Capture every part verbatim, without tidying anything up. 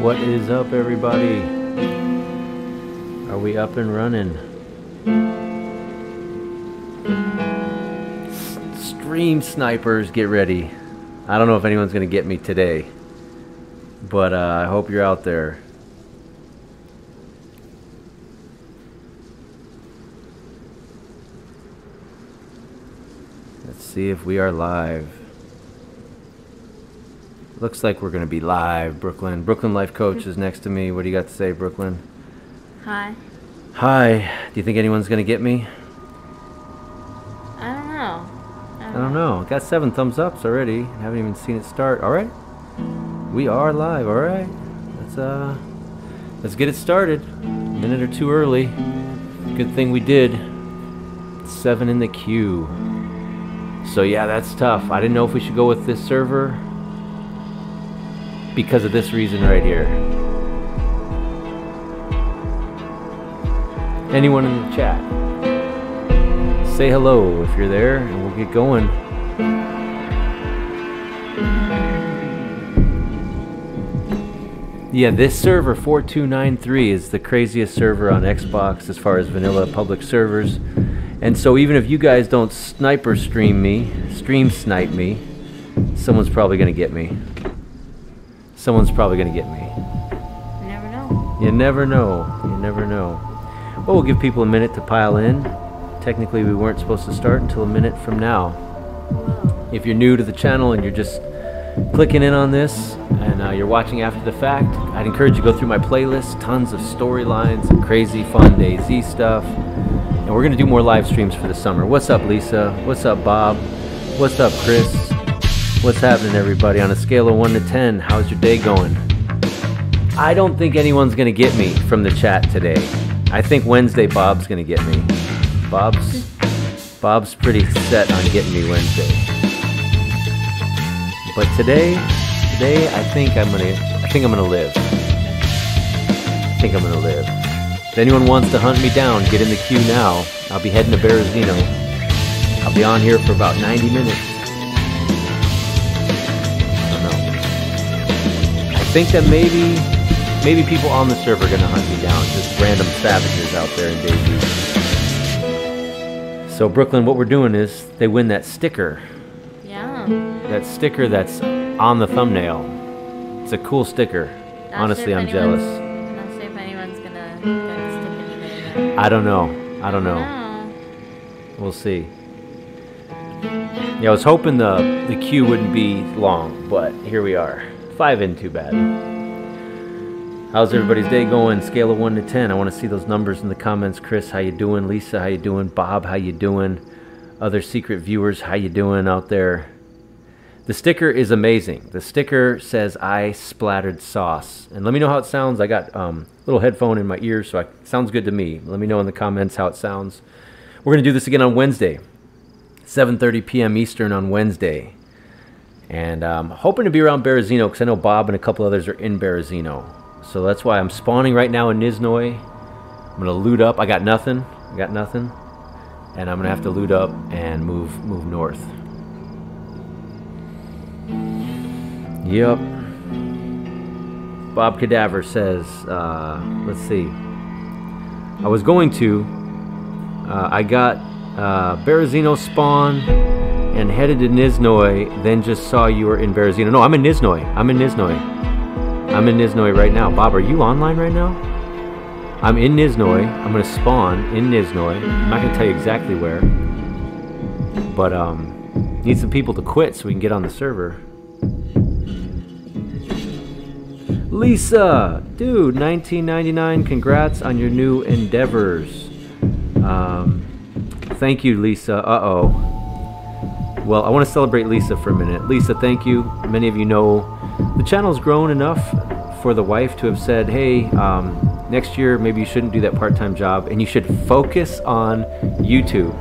What is up, everybody? Are we up and running? Stream snipers, get ready. I don't know if anyone's gonna get me today, but uh, I hope you're out there. Let's see if we are live. Looks like we're gonna be live, Brooklyn. Brooklyn Life Coach is next to me. What do you got to say, Brooklyn? Hi. Hi. Do you think anyone's gonna get me? I don't know. I don't, I don't know. know. Got seven thumbs ups already. I haven't even seen it start. All right. We are live. All right. Let's uh, let's get it started. A minute or two early. Good thing we did. Seven in the queue. So yeah, that's tough. I didn't know if we should go with this server, because of this reason right here. Anyone in the chat, say hello if you're there and we'll get going. Yeah, this server four two nine three is the craziest server on Xbox as far as vanilla public servers. And so even if you guys don't sniper stream me, stream snipe me, someone's probably gonna get me. Someone's probably going to get me. You never know. You never know. You never know. Well, we'll give people a minute to pile in. Technically, we weren't supposed to start until a minute from now. Whoa. If you're new to the channel and you're just clicking in on this and uh, you're watching after the fact, I'd encourage you to go through my playlist. Tons of storylines and crazy, fun DayZ stuff. And we're going to do more live streams for the summer. What's up, Lisa? What's up, Bob? What's up, Chris? What's happening, everybody? On a scale of one to ten, how's your day going? I don't think anyone's going to get me from the chat today. I think Wednesday Bob's going to get me. Bob's Bob's pretty set on getting me Wednesday. But today, today I think I'm going to I think I'm going to live. I think I'm going to live. If anyone wants to hunt me down, get in the queue now. I'll be heading to Berezino. I'll be on here for about ninety minutes. I think that maybe maybe people on the server are going to hunt me down, just random savages out there in DayZ. So Brooklyn, what we're doing is they win that sticker. Yeah. That sticker that's on the thumbnail. It's a cool sticker. Not Honestly, sure I'm jealous. I'm not sure if anyone's going to stick it. I don't know. I don't know. I don't know. We'll see. Yeah, I was hoping the, the queue wouldn't be long, but here we are. Five in, too bad. How's everybody's day going? Scale of one to ten. I want to see those numbers in the comments. Chris, how you doing? Lisa, how you doing? Bob, how you doing? Other secret viewers, how you doing out there? The sticker is amazing. The sticker says, I splattered sauce. And let me know how it sounds. I got um, a little headphone in my ear, so it sounds good to me. Let me know in the comments how it sounds. We're going to do this again on Wednesday, seven thirty p m Eastern on Wednesday. And I'm um, hoping to be around Berezino because I know Bob and a couple others are in Berezino. So that's why I'm spawning right now in Nizhnoye. I'm going to loot up. I got nothing. I got nothing. And I'm going to have to loot up and move move north. Yep. Bob Cadaver says, uh, let's see. I was going to. Uh, I got uh, Berezino spawn and headed to Nizhnoye, then just saw you were in Berezino. No, I'm in Nizhnoye. I'm in Nizhnoye. I'm in Nizhnoye right now. Bob, are you online right now? I'm in Nizhnoye. I'm going to spawn in Nizhnoye. I'm not going to tell you exactly where. But, um, need some people to quit so we can get on the server. Lisa! Dude, nineteen ninety-nine, congrats on your new endeavors. Um, thank you, Lisa. Uh-oh. Well, I want to celebrate Lisa for a minute. Lisa, thank you. Many of you know the channel's grown enough for the wife to have said, hey, um, next year maybe you shouldn't do that part-time job and you should focus on YouTube.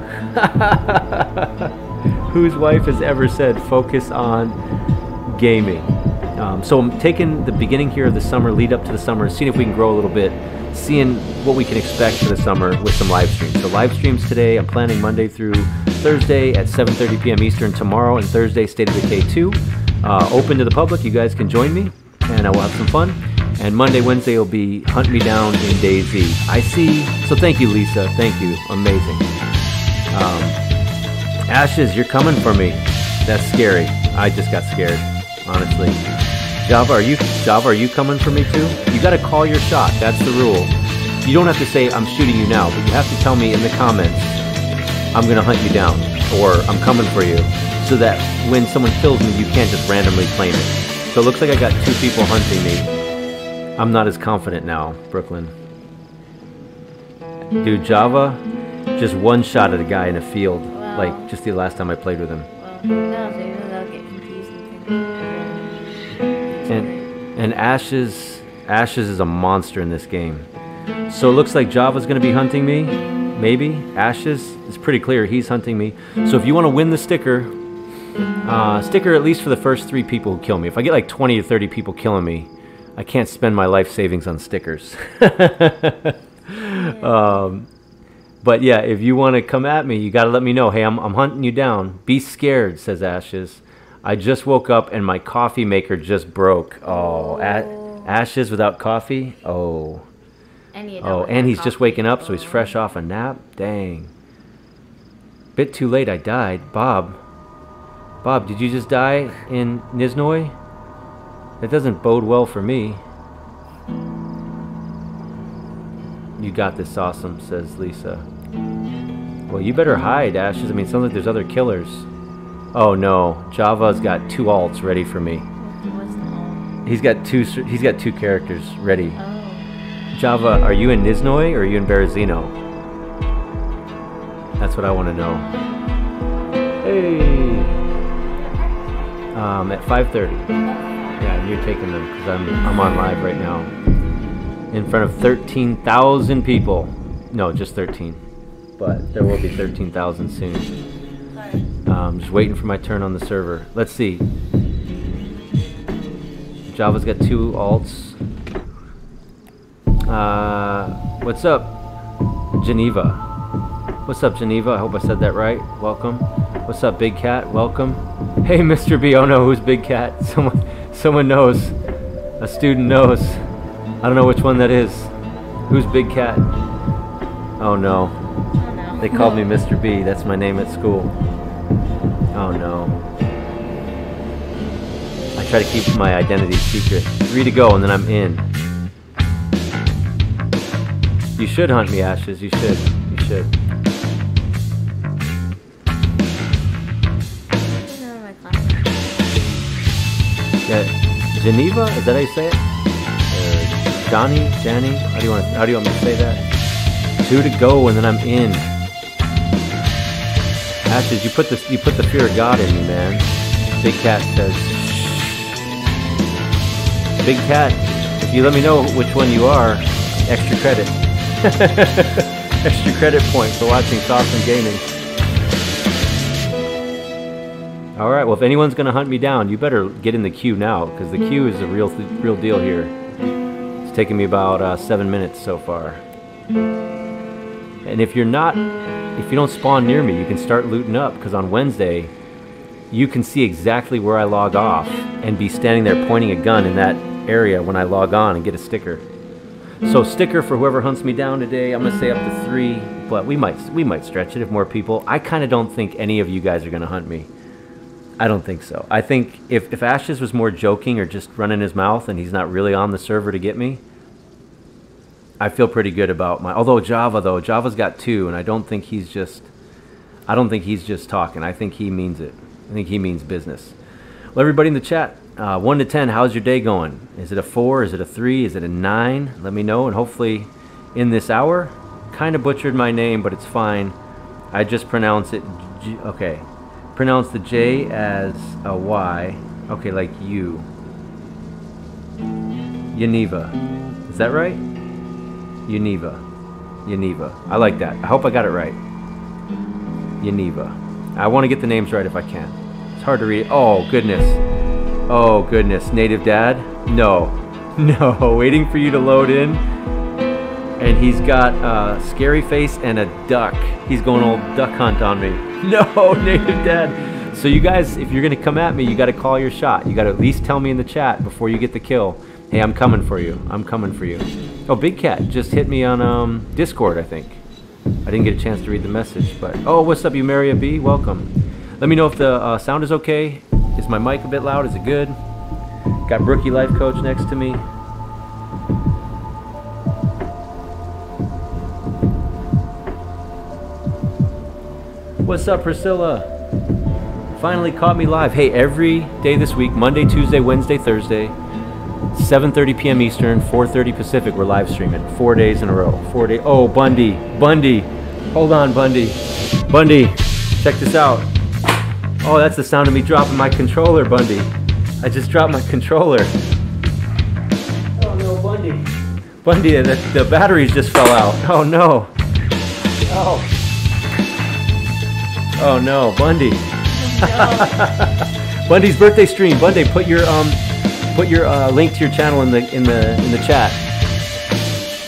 Whose wife has ever said focus on gaming? Um, so I'm taking the beginning here of the summer, lead up to the summer, seeing if we can grow a little bit, seeing what we can expect for the summer with some live streams. So live streams today, I'm planning Monday through Thursday at seven thirty p m Eastern tomorrow, and Thursday, State of Decay two. Uh, open to the public. You guys can join me, and I will have some fun. And Monday, Wednesday will be Hunt Me Down in DayZ. I see. So thank you, Lisa. Thank you. Amazing. Um, Ashes, you're coming for me. That's scary. I just got scared, honestly. Java, are you Java? Are you coming for me too? You got to call your shot. That's the rule. You don't have to say I'm shooting you now, but you have to tell me in the comments I'm gonna hunt you down or I'm coming for you, so that when someone kills me, you can't just randomly claim it. So it looks like I got two people hunting me. I'm not as confident now, Brooklyn. Dude, Java just one shot at a guy in a field, wow. Like just the last time I played with him. Well, no, so even that'll get confusing. And and Ashes Ashes is a monster in this game. So it looks like Java's gonna be hunting me, maybe. Ashes, it's pretty clear he's hunting me. So if you wanna win the sticker, uh, sticker at least for the first three people who kill me. If I get like twenty or thirty people killing me, I can't spend my life savings on stickers. um, but yeah, if you wanna come at me, you gotta let me know. Hey, I'm, I'm hunting you down. Be scared, says Ashes. I just woke up and my coffee maker just broke. Oh, a Ashes without coffee? Oh. And you know oh, and he's just waking up, so he's fresh off a nap. Dang. Bit too late, I died. Bob. Bob, did you just die in Nizhnoye? That doesn't bode well for me. You got this, SauceOme, says Lisa. Well, you better hide, Ashes. I mean, it sounds like there's other killers. Oh, no. Java's got two alts ready for me. He's got two, he's got two characters ready. Java, are you in Nizhnoye or are you in Berezino? That's what I want to know. Hey! Um, at five thirty. Yeah, you're taking them because I'm, I'm on live right now. In front of thirteen thousand people. No, just thirteen. But there will be thirteen thousand soon. I'm um, just waiting for my turn on the server. Let's see. Java's got two alts. Uh, what's up, Geneva? What's up, Geneva? I hope I said that right. Welcome. What's up, Big Cat? Welcome. Hey, Mister Biono, who's Big Cat? Someone, someone knows. A student knows. I don't know which one that is. Who's Big Cat? Oh no. Oh, no. They called me Mister B. That's my name at school. Oh no. I try to keep my identity secret. Three to go, and then I'm in. You should hunt me, Ashes. You should. You should. Yeah. Geneva? Is that how you say it? Or Johnny? Johnny? How do you want to, how do you want me to say that? Two to go, and then I'm in. Ashes, you put the you put the fear of God in me, man. Big Cat says. Big Cat, if you let me know which one you are, extra credit. Extra credit point for watching SauceOme Gaming. All right, well, if anyone's gonna hunt me down, you better get in the queue now, because the queue is the real, th real deal here. It's taken me about uh, seven minutes so far. And if you're not, if you don't spawn near me, you can start looting up, because on Wednesday, you can see exactly where I log off and be standing there pointing a gun in that area when I log on and get a sticker. So sticker for whoever hunts me down today. I'm gonna say up to three, but we might we might stretch it if more people. I kind of don't think any of you guys are gonna hunt me. I don't think so. I think if if Ashes was more joking or just running his mouth and he's not really on the server to get me, I feel pretty good about my. Although Java though, Java's got two, and I don't think he's just. I don't think he's just talking. I think he means it. I think he means business. Well, everybody in the chat. Uh, one to ten, how's your day going? Is it a four? Is it a three? Is it a nine? Let me know, and hopefully in this hour, kind of butchered my name, but it's fine. I just pronounce it, G okay. Pronounce the J as a Y. Okay, like you. Geneva. Is that right? Geneva. Geneva. I like that. I hope I got it right. Geneva. I want to get the names right if I can. It's hard to read. Oh, goodness. Oh goodness, Native Dad? No, no, waiting for you to load in. And he's got a scary face and a duck. He's going old duck hunt on me. No, Native Dad. So you guys, if you're gonna come at me, you gotta call your shot. You gotta at least tell me in the chat before you get the kill, hey, I'm coming for you, I'm coming for you. Oh, Big Cat just hit me on um, Discord, I think. I didn't get a chance to read the message, but... Oh, what's up, you Maria B? Welcome. Let me know if the uh, sound is okay. Is my mic a bit loud? Is it good? Got Brookie Life Coach next to me. What's up, Priscilla? Finally caught me live. Hey, every day this week, Monday, Tuesday, Wednesday, Thursday, seven thirty p m Eastern, four thirty Pacific, we're live streaming four days in a row. Four day. Oh, Bundy, Bundy, hold on, Bundy, Bundy, check this out. Oh, that's the sound of me dropping my controller, Bundy. I just dropped my controller. Oh no, Bundy, Bundy, the, the batteries just fell out. Oh no. Oh. Oh no, Bundy. No. Bundy's birthday stream. Bundy, put your um. Put your uh, link to your channel in the in the in the chat.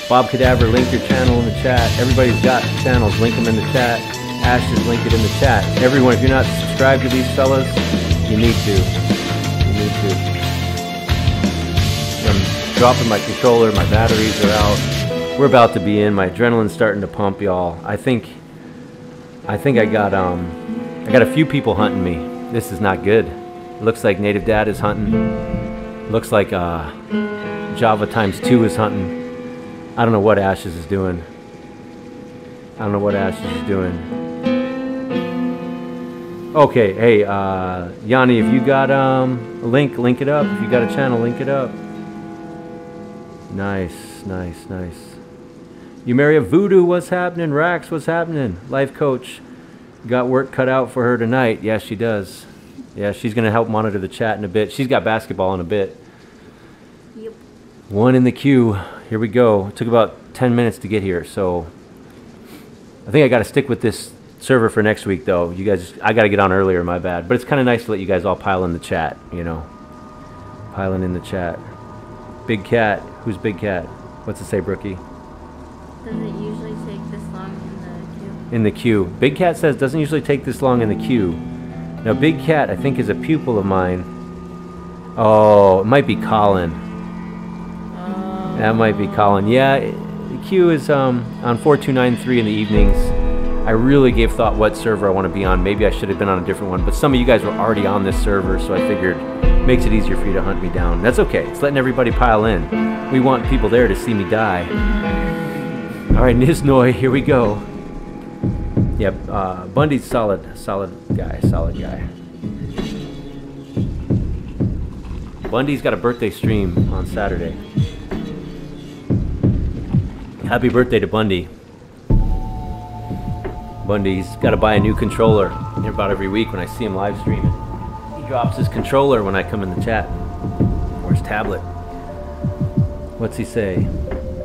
Bob Cadaver, link your channel in the chat. Everybody's got channels, link them in the chat. Ashes, link it in the chat. Everyone, if you're not subscribed to these fellas, you need to. You need to. I'm dropping my controller. My batteries are out. We're about to be in. My adrenaline's starting to pump, y'all. I think. I think I got um. I got a few people hunting me. This is not good. It looks like Native Dad is hunting. Looks like uh, Java times two is hunting. I don't know what Ashes is doing. I don't know what Ashes is doing. Okay, hey, uh, Yanni, if you got um, a link, link it up. If you got a channel, link it up. Nice, nice, nice. You marry a voodoo, what's happening? Rax, what's happening? Life coach got work cut out for her tonight. Yes, she does. Yeah, she's going to help monitor the chat in a bit. She's got basketball in a bit. Yep. One in the queue. Here we go. It took about ten minutes to get here, so I think I got to stick with this server for next week, though. You guys, I got to get on earlier, my bad. But it's kind of nice to let you guys all pile in the chat, you know. Piling in the chat. Big Cat. Who's Big Cat? What's it say, Brookie? Does it usually take this long in the queue? In the queue. Big Cat says, doesn't usually take this long in the queue. Now, Big Cat, I think, is a pupil of mine. Oh, it might be Colin. Um, that might be Colin. Yeah, the queue is um, on four two nine three in the evenings. I really gave thought what server I want to be on. Maybe I should have been on a different one, but some of you guys were already on this server, so I figured it makes it easier for you to hunt me down. That's okay. It's letting everybody pile in. We want people there to see me die. All right, Nizhnoye, here we go. Yep, uh, Bundy's solid, solid guy, solid guy. Bundy's got a birthday stream on Saturday. Happy birthday to Bundy. Bundy's got to buy a new controller about every week when I see him live streaming. He drops his controller when I come in the chat. Or his tablet. What's he say?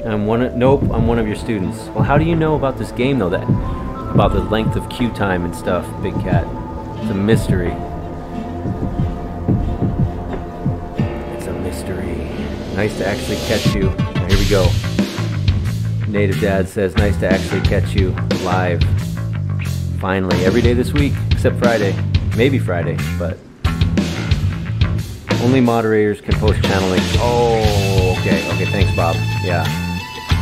I'm one of, nope, I'm one of your students. Well, how do you know about this game, though, that... about the length of queue time and stuff, Big Cat. It's a mystery. It's a mystery. Nice to actually catch you. Here we go. Native Dad says, nice to actually catch you live. Finally, every day this week, except Friday. Maybe Friday, but... only moderators can post channel links. Oh, okay, okay, thanks, Bob. Yeah.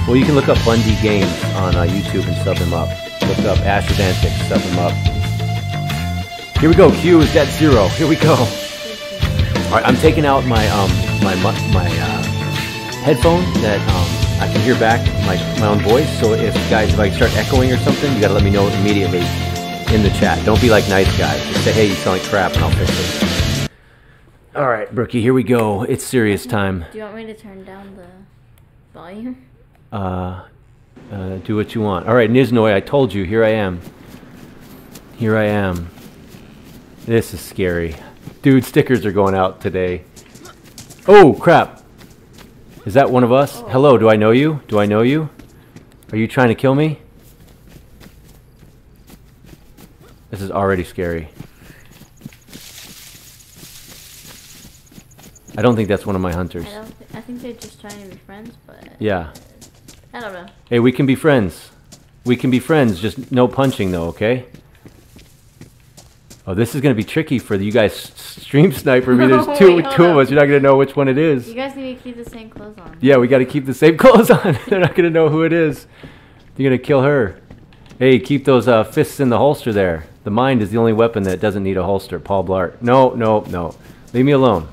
Well, you can look up Bundy Games on uh, YouTube and sub them up. Look up Ashes Antics, stuff them up. Here we go. Q is at zero. Here we go. All right, I'm taking out my um my my uh, headphone that um I can hear back my my own voice. So if guys, if I start echoing or something, you gotta let me know immediately in the chat. Don't be like nice guys. Just say, hey, you sound like crap, and I'll fix it. All right, Brookie, here we go. It's serious time. Do you want me to turn down the volume? Uh. Uh, do what you want. All right, Nizhnoye, I told you. Here I am. Here I am. This is scary. Dude, stickers are going out today. Oh, crap. Is that one of us? Oh. Hello, do I know you? Do I know you? Are you trying to kill me? This is already scary. I don't think that's one of my hunters. I, don't th I think they're just trying to be friends, but... yeah. I don't know. Hey, we can be friends. We can be friends, just no punching, though, okay? Oh, this is going to be tricky for you guys stream sniper. I mean, there's two, Wait, two of us. You're not going to know which one it is. You guys need to keep the same clothes on. Yeah, we got to keep the same clothes on. They're not going to know who it is. You're going to kill her. Hey, keep those uh, fists in the holster there. The mind is the only weapon that doesn't need a holster. Paul Blart. No, no, no. Leave me alone.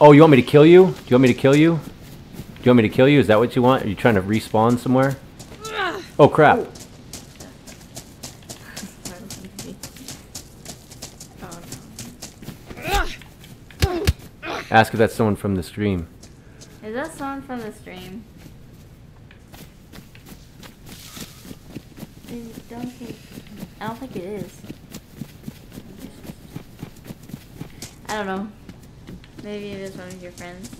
Oh, you want me to kill you? Do you want me to kill you? Do you want me to kill you? Is that what you want? Are you trying to respawn somewhere? Oh, crap. Ooh. Ask if that's someone from the stream. Is that someone from the stream? I don't think, I don't think it is. I don't know. Maybe it is one of your friends.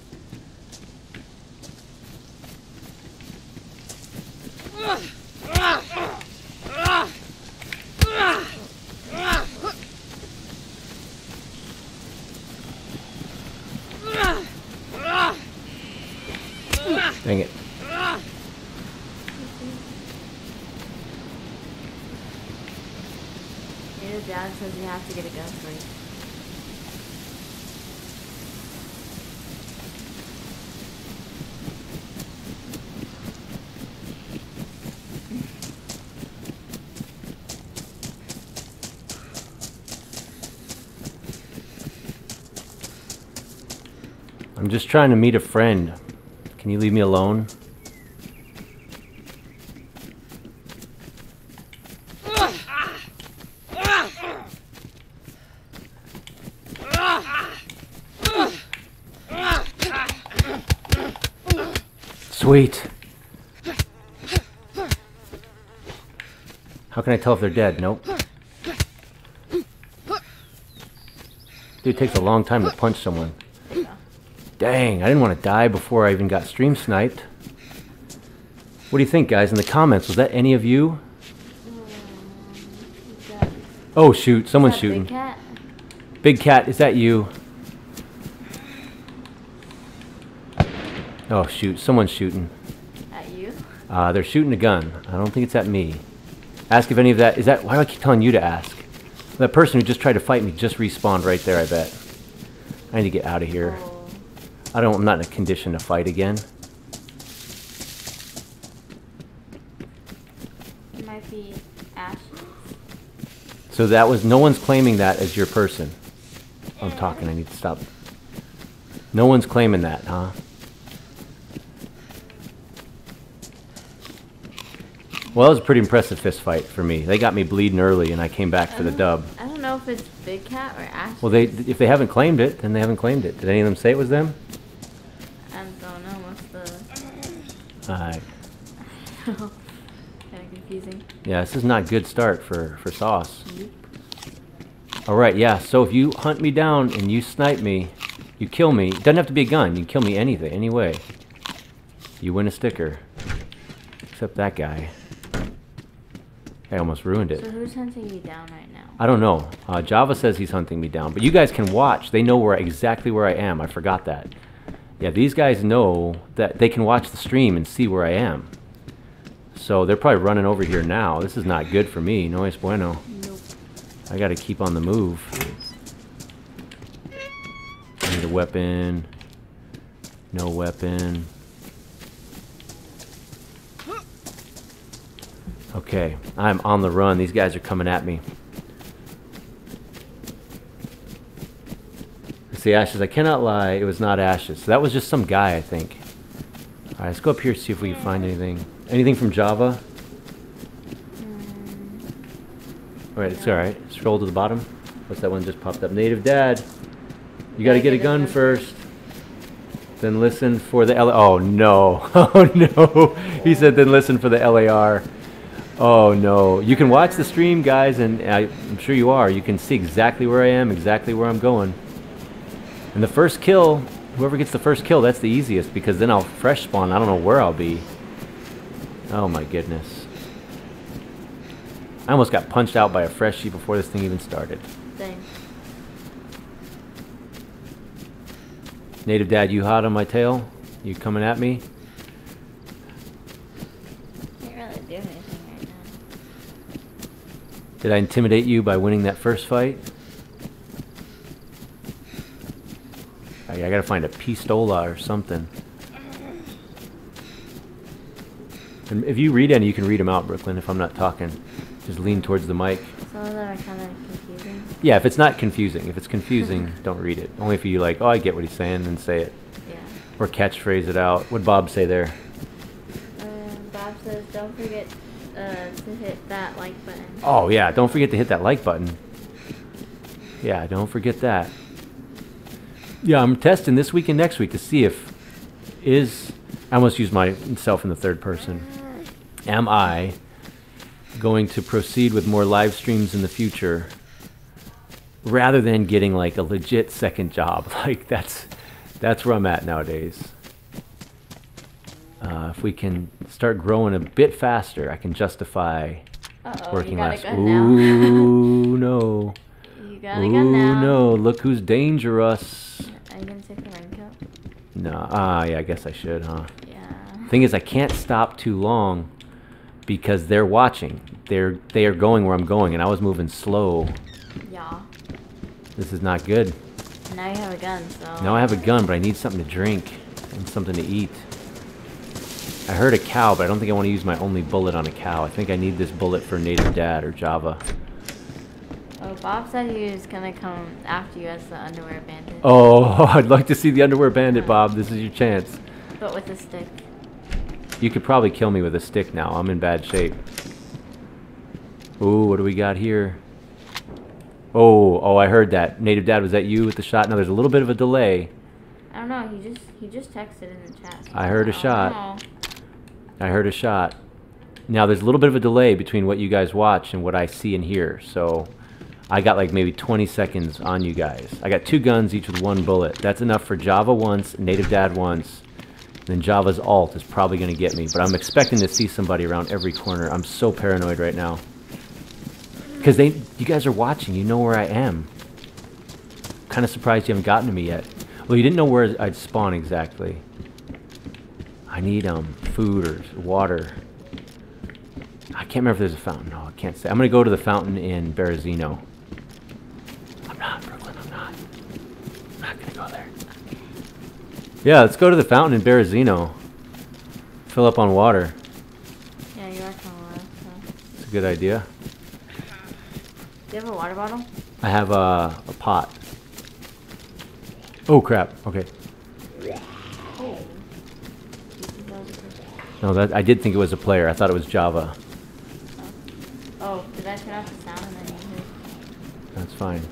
Dang it. Your dad says you have to get a gun for you. I'm just trying to meet a friend. Can you leave me alone? Sweet. How can I tell if they're dead? Nope. Dude, it takes a long time to punch someone. Dang, I didn't want to die before I even got stream sniped. What do you think, guys, in the comments? Was that any of you? Um, oh, shoot, someone's shooting. Big Cat? Big Cat, is that you? Oh, shoot, someone's shooting. At you? Uh, they're shooting a gun. I don't think it's at me. Ask if any of that, is that, why do I keep telling you to ask? That person who just tried to fight me just respawned right there, I bet. I need to get out of here. Oh. I don't, I'm not in a condition to fight again. It might be Ashes. So that was, no one's claiming that as your person. I'm talking, I need to stop. No one's claiming that, huh? Well, that was a pretty impressive fist fight for me. They got me bleeding early and I came back for the dub. I don't know if it's Big Cat or Ashes. Well, they, if they haven't claimed it, then they haven't claimed it. Did any of them say it was them? Uh, kind of confusing. Yeah, this is not a good start for, for Sauce. Nope. Alright, yeah, so if you hunt me down and you snipe me, you kill me. It doesn't have to be a gun. You can kill me anything, any way. You win a sticker. Except that guy. I almost ruined it. So who's hunting you down right now? I don't know. Uh, Java says he's hunting me down, but you guys can watch. They know where exactly where I am. I forgot that. Yeah, these guys know that they can watch the stream and see where I am. So they're probably running over here now. This is not good for me. No es bueno. Nope. I gotta keep on the move. I need a weapon. No weapon. Okay, I'm on the run. These guys are coming at me. The Ashes. I cannot lie, it was not Ashes. So that was just some guy, I think. Alright, let's go up here and see if we can find anything. Anything from Java? Alright, it's alright. Scroll to the bottom. What's that one just popped up? Native Dad. You gotta get a gun first. Then listen for the L A R. Oh no. Oh no. He said then listen for the L A R. Oh no. You can watch the stream, guys, and I'm sure you are. You can see exactly where I am, exactly where I'm going. And the first kill, whoever gets the first kill, that's the easiest, because then I'll fresh spawn. I don't know where I'll be. Oh my goodness. I almost got punched out by a freshie before this thing even started. Thanks. Native Dad, you hot on my tail? You coming at me? I can't really do anything right now. Did I intimidate you by winning that first fight? I, I gotta find a pistola or something. And if you read any, you can read them out, Brooklyn, if I'm not talking. Just lean towards the mic. Some of them are kind of confusing. Yeah, if it's not confusing. If it's confusing, don't read it. Only if you like, oh, I get what he's saying, then say it. Yeah. Or catchphrase it out. What'd Bob say there? Uh, Bob says, don't forget uh, to hit that like button. Oh, yeah, don't forget to hit that like button. Yeah, don't forget that. Yeah, I'm testing this week and next week to see if is... I almost used myself in the third person. Am I going to proceed with more live streams in the future rather than getting like a legit second job? Like that's that's where I'm at nowadays. Uh, if we can start growing a bit faster, I can justify Uh-oh, working less. Ooh, no. You got a gun now. Ooh, no. Look who's dangerous. Are you going to take the raincoat? No. Ah, yeah, I guess I should, huh? Yeah. Thing is, I can't stop too long because they're watching. They're they are going where I'm going, and I was moving slow. Yeah. This is not good. Now you have a gun, so... Now I have a gun, but I need something to drink and something to eat. I heard a cow, but I don't think I want to use my only bullet on a cow. I think I need this bullet for Native Dad or Java. Oh, Bob said he was going to come after you as the underwear bandit. Oh, I'd like to see the underwear bandit, Bob. This is your chance. But with a stick. You could probably kill me with a stick now. I'm in bad shape. Ooh, what do we got here? Oh, oh, I heard that. Native Dad, was that you with the shot? Now there's a little bit of a delay. I don't know. He just, he just texted in the chat. I heard a shot. I heard a shot. Now there's a little bit of a delay between what you guys watch and what I see and hear, so... I got like maybe twenty seconds on you guys. I got two guns, each with one bullet. That's enough for Java once, Native Dad once, and then Java's alt is probably gonna get me, but I'm expecting to see somebody around every corner. I'm so paranoid right now. Because they, you guys are watching, you know where I am. I'm kinda surprised you haven't gotten to me yet. Well, you didn't know where I'd spawn exactly. I need um food or water. I can't remember if there's a fountain. No, I can't say. I'm gonna go to the fountain in Berezino. Not, Brooklyn, I'm not. I'm not gonna go there. Yeah, let's go to the fountain in Berezino. Fill up on water. Yeah, you are kind of water. It's so. A good idea. Do you have a water bottle? I have a, a pot. Oh crap! Okay. Oh. No, that I did think it was a player. I thought it was Java. Oh, oh did I turn off the sound? And then you heard? That's fine.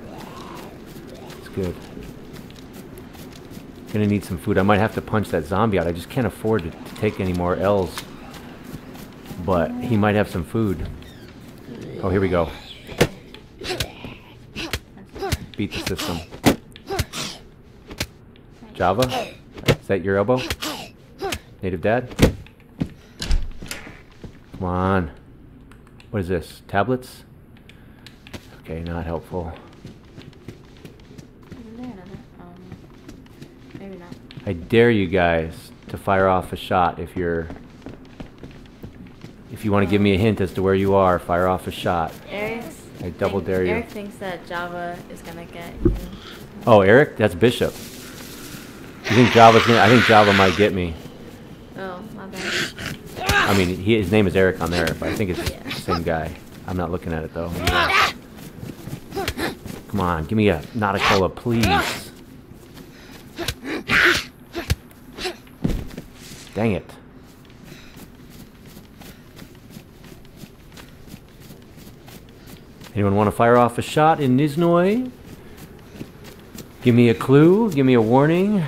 Good. Gonna need some food. I might have to punch that zombie out. I just can't afford to, to take any more L's. But he might have some food. Oh, here we go. Beat the system. Java? Is that your elbow? Native Dad? Come on. What is this? Tablets? Okay, not helpful. I dare you guys to fire off a shot if you're... If you want to give me a hint as to where you are, fire off a shot. Eric's I double dare you. Eric thinks that Java is going to get you. Oh, Eric? That's Bishop. You think Java's gonna, I think Java might get me. Oh, my bad. I mean, he, his name is Eric on there, but I think it's yeah. the same guy. I'm not looking at it, though. Come on, give me a Nauticola, please. Dang it. Anyone want to fire off a shot in Nizhnoye? Give me a clue, give me a warning. Or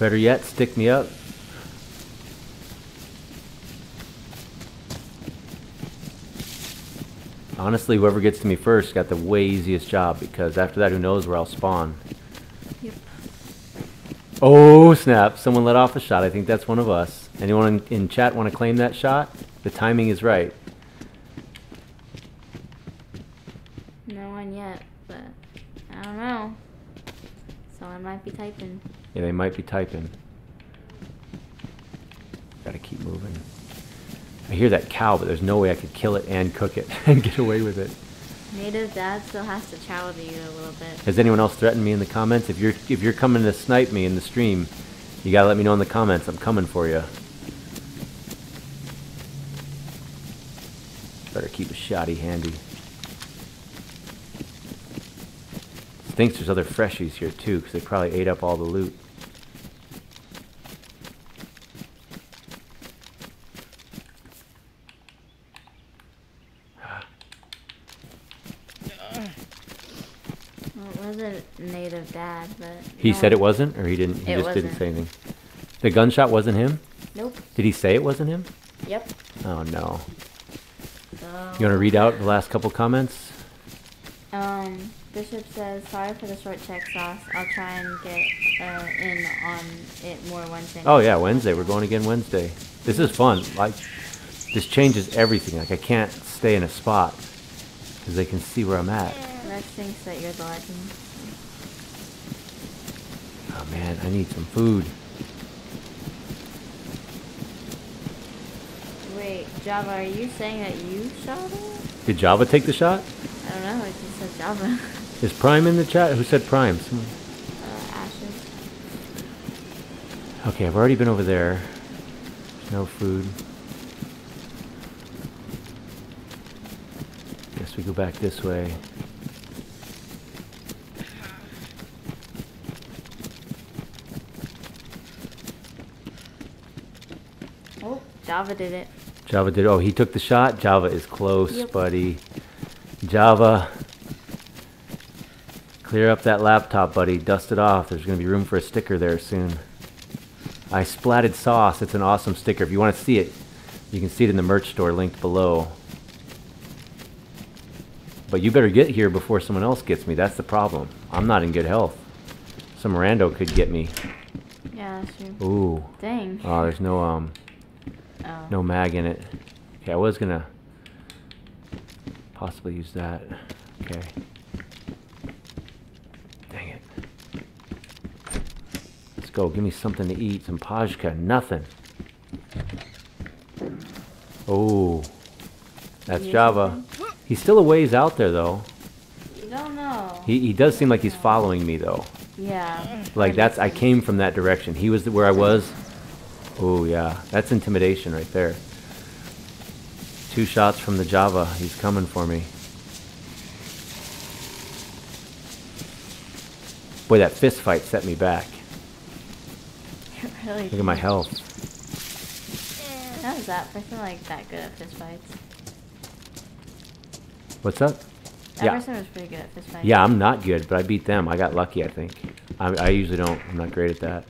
better yet, stick me up. Honestly, whoever gets to me first got the way easiest job, because after that, who knows where I'll spawn. Yep. Oh, snap. Someone let off a shot. I think that's one of us. Anyone in, in chat want to claim that shot? The timing is right. No one yet, but I don't know. Someone might be typing. Yeah, they might be typing. Gotta keep moving. I hear that cow, but there's no way I could kill it and cook it and get away with it. Native Dad still has to chow with you a little bit. Has anyone else threatened me in the comments? If you're if you're coming to snipe me in the stream, you gotta let me know in the comments. I'm coming for you. Better keep a shoddy handy. Stinks there's other freshies here too, because they probably ate up all the loot. Dad, but he no. said it wasn't, or he didn't. He it just wasn't. didn't say anything. The gunshot wasn't him. Nope. Did he say it wasn't him? Yep. Oh no. So, you want to read out the last couple comments? Um, Bishop says, "Sorry for the short check, Sauce. I'll try and get uh, in on it more Wednesday." Oh yeah, Wednesday. We're going again Wednesday. This is fun. Like, this changes everything. Like, I can't stay in a spot because they can see where I'm at. Rex thinks that you're the legend. Oh man, I need some food. Wait, Java, are you saying that you shot it? Did Java take the shot? I don't know, it just said Java. Is Prime in the chat? Who said Prime? Someone... Uh, Ashes. Okay, I've already been over there. There's no food. Guess we go back this way. Java did it. Java did it. Oh, he took the shot. Java is close, yep. buddy. Java, clear up that laptop, buddy. Dust it off. There's going to be room for a sticker there soon. I splatted sauce. It's an awesome sticker. If you want to see it, you can see it in the merch store linked below. But you better get here before someone else gets me. That's the problem. I'm not in good health. Some rando could get me. Yeah, that's true. Ooh. Dang. Oh, there's no, um... Oh. No mag in it. Okay, I was gonna possibly use that. Okay. Dang it. Let's go. Give me something to eat. Some pajka. Nothing. Oh. That's Java. He's still a ways out there, though. You don't know. He, he does seem like he's following me, though. Yeah. Like, that's... I came from that direction. He was the, where I was. Oh yeah, that's intimidation right there. Two shots from the Java, he's coming for me. Boy, that fist fight set me back. It really Look did. at my health. How is that person like that good at fist fights? What's up? That yeah. person was pretty good at fist fights. Yeah, I'm not good, but I beat them. I got lucky, I think. I, I usually don't. I'm not great at that.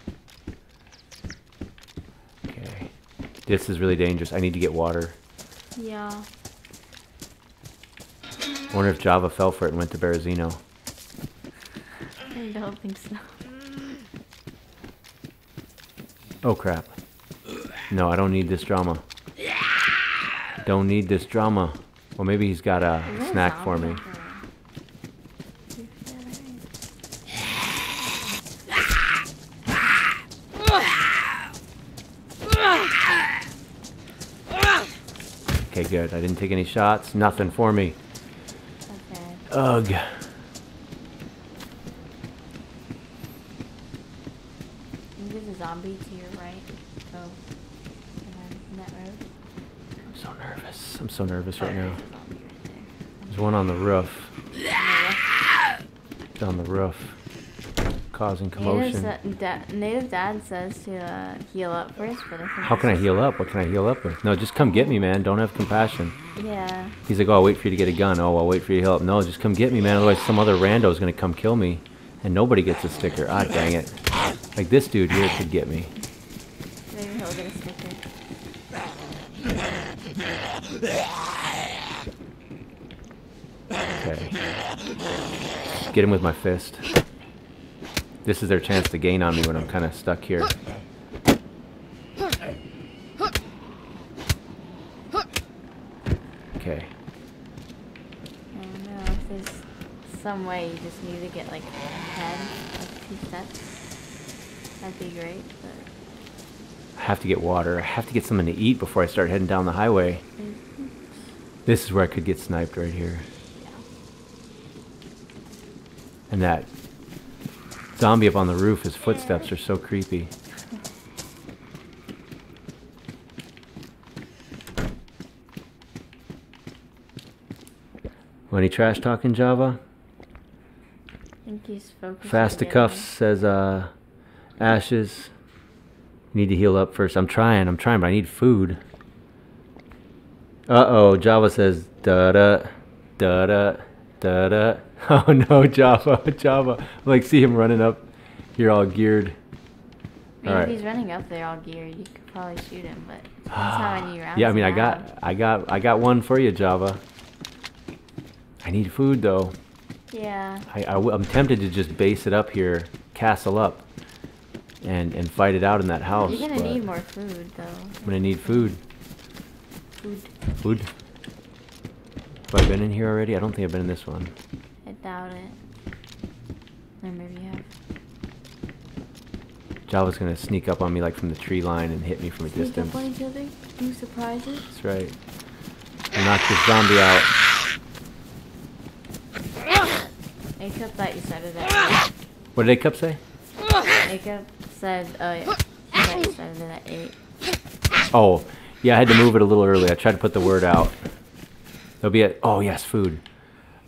This is really dangerous. I need to get water. Yeah. I wonder if Java fell for it and went to Berezino. I don't think so. Oh, crap. No, I don't need this drama. Don't need this drama. Well, maybe he's got a There's snack for me. Okay, good. I didn't take any shots. Nothing for me. Okay. Ugh. There's a zombie to your right. Oh. Am I in that road? I'm so nervous. I'm so nervous right now. There's one on the roof. It's on the roof. Causing commotion. Native, da Native Dad says to uh, heal up first, but I think... How can I heal up? What can I heal up with? No, just come get me, man. Don't have compassion. Yeah. He's like, oh, I'll wait for you to get a gun. Oh, I'll wait for you to heal up. No, just come get me, man. Otherwise, some other rando is going to come kill me, and nobody gets a sticker. Ah, dang it. Like, this dude here could get me. Maybe he'll get a sticker. Okay. Get him with my fist. This is their chance to gain on me when I'm kind of stuck here. Okay. I don't know if there's some way you just need to get like ahead of two steps. That'd be great, but... have to get water. I have to get something to eat before I start heading down the highway. Mm-hmm. This is where I could get sniped right here. Yeah. And that zombie up on the roof, his footsteps are so creepy. Well, any trash talk in Java? I think he's focused. Fast to Cuffs says, uh, Ashes, need to heal up first. I'm trying, I'm trying, but I need food. Uh-oh, Java says, da-da, da-da, da-da. Oh no, Java, Java. I, like, see him running up here all geared. I mean, all right. If he's running up there all geared, you could probably shoot him, but that's how many rounds. Yeah, I mean, I got, I got, I got one for you, Java. I need food, though. Yeah. I, I w I'm tempted to just base it up here, castle up, and, and fight it out in that house. You're going to need more food, though. I'm going to need food. Food. Food. Have I been in here already? I don't think I've been in this one. I doubt it. Or maybe you have. Java's going to sneak up on me, like, from the tree line and hit me from a sneak distance. Sneak up on each other? Do surprises? That's right. And knock this zombie out. A-cup thought you said it at eight. What did A-cup say? A-cup said, oh yeah, I thought you said it at eight. Oh, yeah, I had to move it a little early. I tried to put the word out. They'll be at, oh yes, food.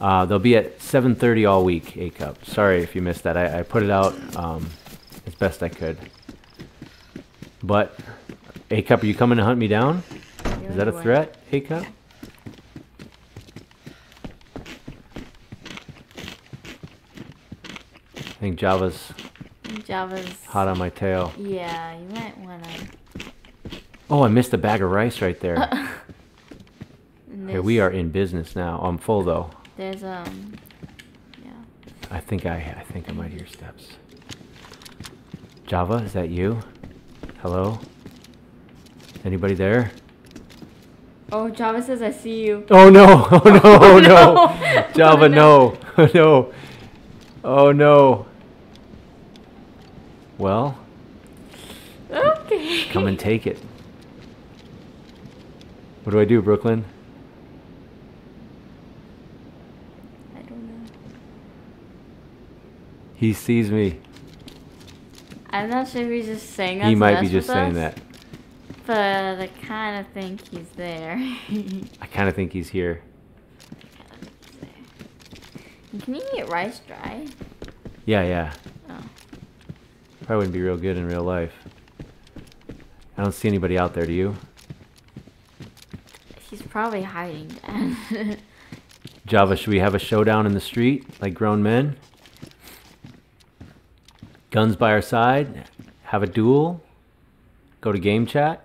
Uh, they'll be at seven thirty all week, A-cup. Sorry if you missed that. I, I put it out um, as best I could. But, A-cup, are you coming to hunt me down? Is that a threat, A-cup? I think Java's, Java's hot on my tail. Yeah, you might want to... Oh, I missed a bag of rice right there. Uh, okay, we are in business now. Oh, I'm full, though. There's, um... yeah. I think I, I think I might hear steps. Java, is that you? Hello? Anybody there? Oh, Java says I see you. Oh, no! Oh, no! Oh, no! Java, no! Oh, no! Oh, no. Well, okay. Come and take it. What do I do, Brooklyn? I don't know. He sees me. I'm not sure if he's just saying that. He might be just saying that. But I kind of think he's there. I kind of think he's here. Can you get rice dry? Yeah, yeah. Oh. Probably wouldn't be real good in real life. I don't see anybody out there, do you? He's probably hiding, Dad. Java, should we have a showdown in the street, like grown men? Guns by our side? Have a duel? Go to game chat?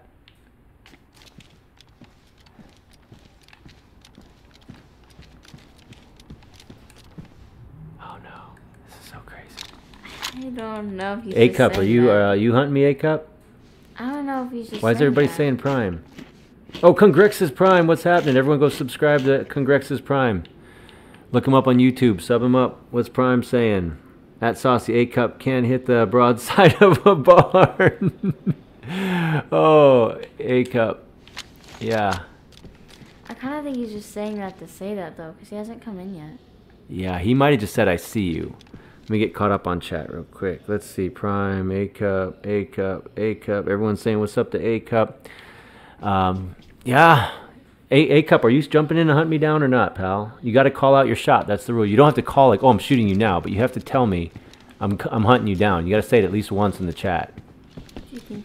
I don't know if he's A-cup, are you uh, you hunting me, A-cup? I don't know if he's just... Why is everybody that. saying Prime? Oh, Congrex's Prime, what's happening? Everyone go subscribe to Congrex's Prime. Look him up on YouTube, sub him up. What's Prime saying? That saucy A-cup can hit the broadside of a barn. Oh, A-cup. Yeah. I kind of think he's just saying that to say that, though, because he hasn't come in yet. Yeah, he might have just said, I see you. Let me get caught up on chat real quick. Let's see. Prime, A-cup, A-cup, A-cup. Everyone's saying what's up to A-cup. Um, yeah. A-cup, are you jumping in to hunt me down or not, pal? You got to call out your shot. That's the rule. You don't have to call like, oh, I'm shooting you now, but you have to tell me I'm, I'm hunting you down. You got to say it at least once in the chat. You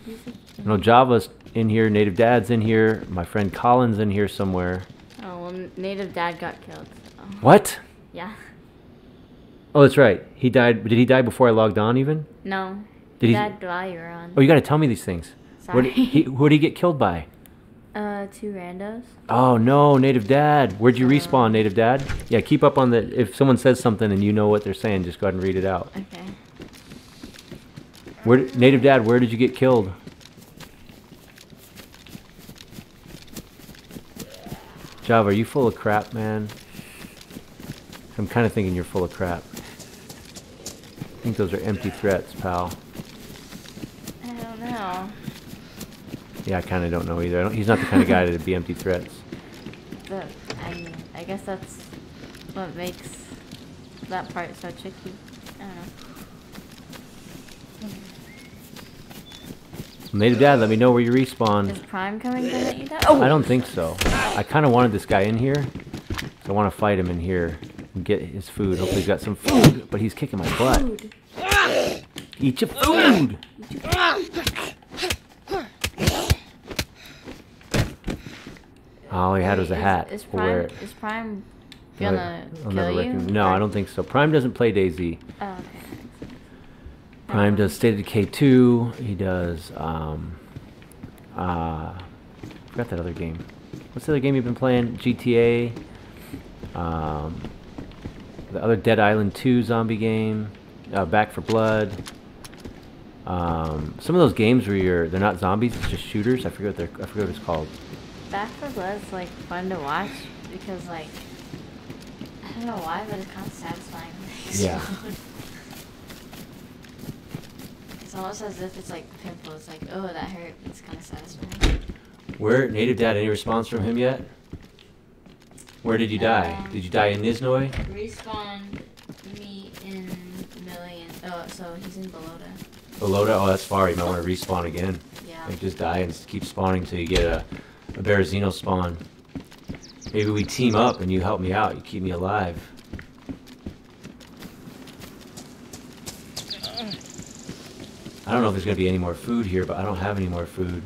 know, Java's in here. Native Dad's in here. My friend Colin's in here somewhere. Oh, well, Native Dad got killed. So. What? Yeah. Oh, that's right. He died. Did he die before I logged on even? No. Did he died while you were on. Oh, you got to tell me these things. Sorry. What did he, who did he get killed by? Uh, two randos. Oh, no, Native Dad. Where'd you uh, respawn, Native Dad? Yeah, keep up on the... If someone says something and you know what they're saying, just go ahead and read it out. Okay. Where, Native Dad, where did you get killed? Java, are you full of crap, man? I'm kind of thinking you're full of crap. I think those are empty threats, pal. I don't know. Yeah, I kind of don't know either. I don't, he's not the kind of guy to be empty threats. But, I mean, I guess that's what makes that part so tricky. I don't know. Native Dad, let me know where you respawn. Is Prime coming to let you down? Oh. I don't think so. I kind of wanted this guy in here. So I want to fight him in here and get his food. Hopefully he's got some food, but he's kicking my butt. Food. Eat your food! Eat your food. All he had was a hat. Is, is Prime, wear it. Is Prime gonna I'll kill you? No, or? I don't think so. Prime doesn't play DayZ. Oh, okay. Prime does State of Decay two. He does, um... Uh... forgot that other game. What's the other game you've been playing? G T A. Um... The other Dead Island two zombie game. Uh, Back for Blood. Um... Some of those games where you're... They're not zombies, it's just shooters. I forget what they're... I forget what it's called. Back for Blood's, like, fun to watch because, like... I don't know why, but it's kind of satisfying. Yeah. It's almost as if it's like painful. It's like, oh, that hurt. It's kind of satisfying. Where, Native Dad, any response from him yet? Where did you die? Um, did you die in Nizhnoye? Respawned me in Million. Oh, so he's in Belota. Belota? Oh, that's far. You might want to respawn again. Yeah. Like, just die and keep spawning until you get a, a Berezino spawn. Maybe we team up and you help me out. You keep me alive. I don't know if there's going to be any more food here, but I don't have any more food.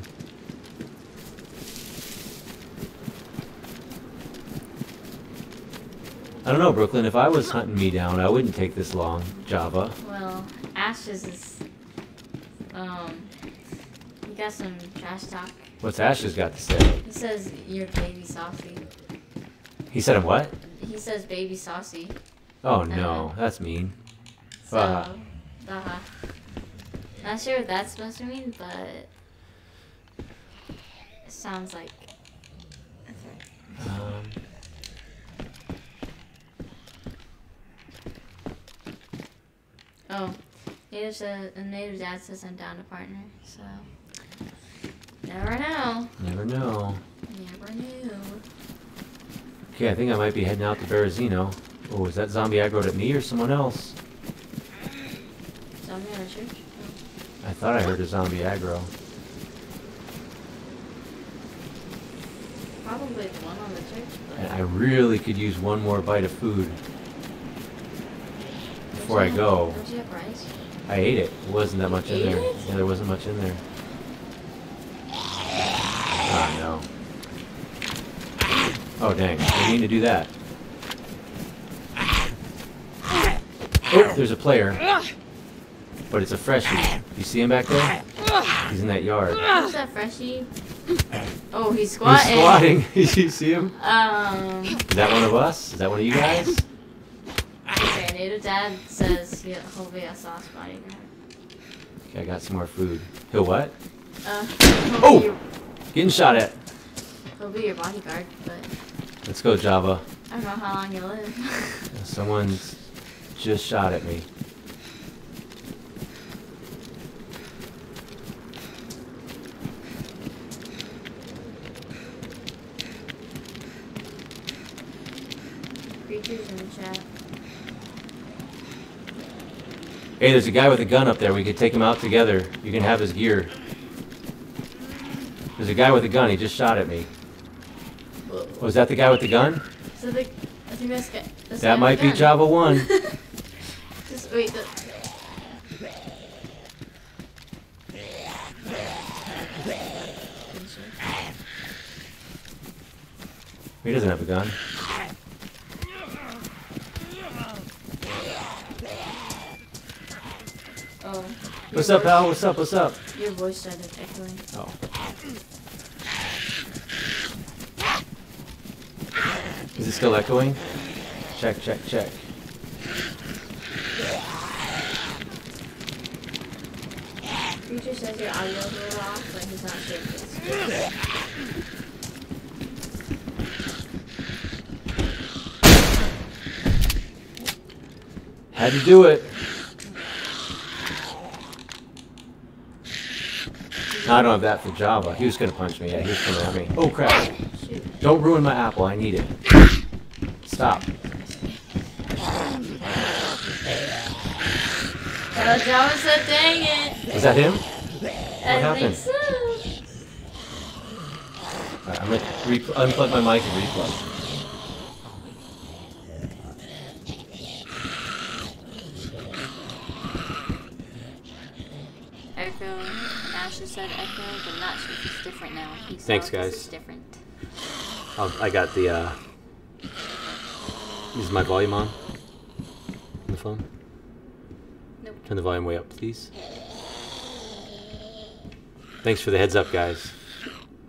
I don't know, Brooklyn. If I was hunting me down, I wouldn't take this long. Java. Well, Ashes is... Um... You got some trash talk. What's Ashes got to say? He says you're baby saucy. He said I'm what? He says baby saucy. Oh, no. Uh, that's mean. So... Uh-huh. Uh-huh. Not sure what that's supposed to mean, but it sounds like. That's right. Um. Oh, here's a, a Native Dad says I'm down to partner, so never know. Never know. Never knew. Okay, I think I might be heading out to Berezino. Oh, is that zombie aggroed at me or someone else? Zombie at a church. I thought I heard a zombie aggro. Probably the one on the church, but... And I really could use one more bite of food before I go. Did you have rice? I ate it. There wasn't that much in there. Yeah, there wasn't much in there. Oh, no. Oh, dang. I need to do that. Oh, there's a player. But it's a freshie. You see him back there? He's in that yard. Who's that freshie? Oh, he's squatting. He's squatting. You see him? Um. Is that one of us? Is that one of you guys? Okay, Native Dad says he'll be a sauce spotting. Okay, I got some more food. He'll what? Uh. He'll oh! Your... Getting shot at. He'll be your bodyguard, but. Let's go, Java. I don't know how long you'll live. Someone's just shot at me. Hey, there's a guy with a gun up there. We could take him out together. You can have his gear. There's a guy with a gun. He just shot at me. Was that the guy with the gun? So the, I think that's guy, that's that might be Java one. Just wait. The... He doesn't have a gun. What's up, pal? What's up? What's up? Your voice started echoing. Oh. Is it still echoing? Check, check, check. Creature says your audio is a little off, but he's not shaking. Had to do it. No, I don't have that for Java. He was gonna punch me. Yeah, he was coming at me. Oh crap! Don't ruin my apple. I need it. Stop. Oh, Java said, "Dang it." Was that him? I what happened? Think so. Right, I'm gonna unplug my mic and replug. Said echo, but not sure if it's different now. He's Thanks, guys. It's different. I'll, I got the. Uh, is my volume on? On the phone? Nope. Turn the volume way up, please. Thanks for the heads up, guys.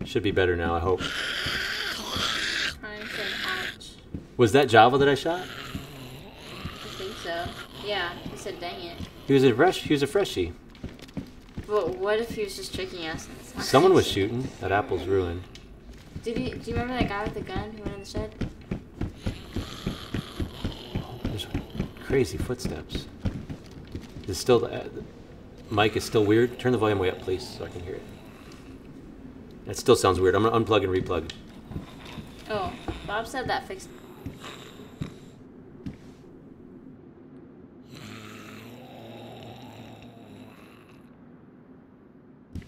Should be better now, I hope. Prime said, ouch. Was that Java that I shot? I think so. Yeah, he said, dang it. He was a fresh. He was a freshie. But what if he was just tricking us? Someone was shooting. That apple's ruined. Did he, do you remember that guy with the gun who went in the shed? There's crazy footsteps. Is still the, uh, the mic is still weird. Turn the volume way up, please, so I can hear it. That still sounds weird. I'm gonna unplug and replug. Oh, Bob said that fixed.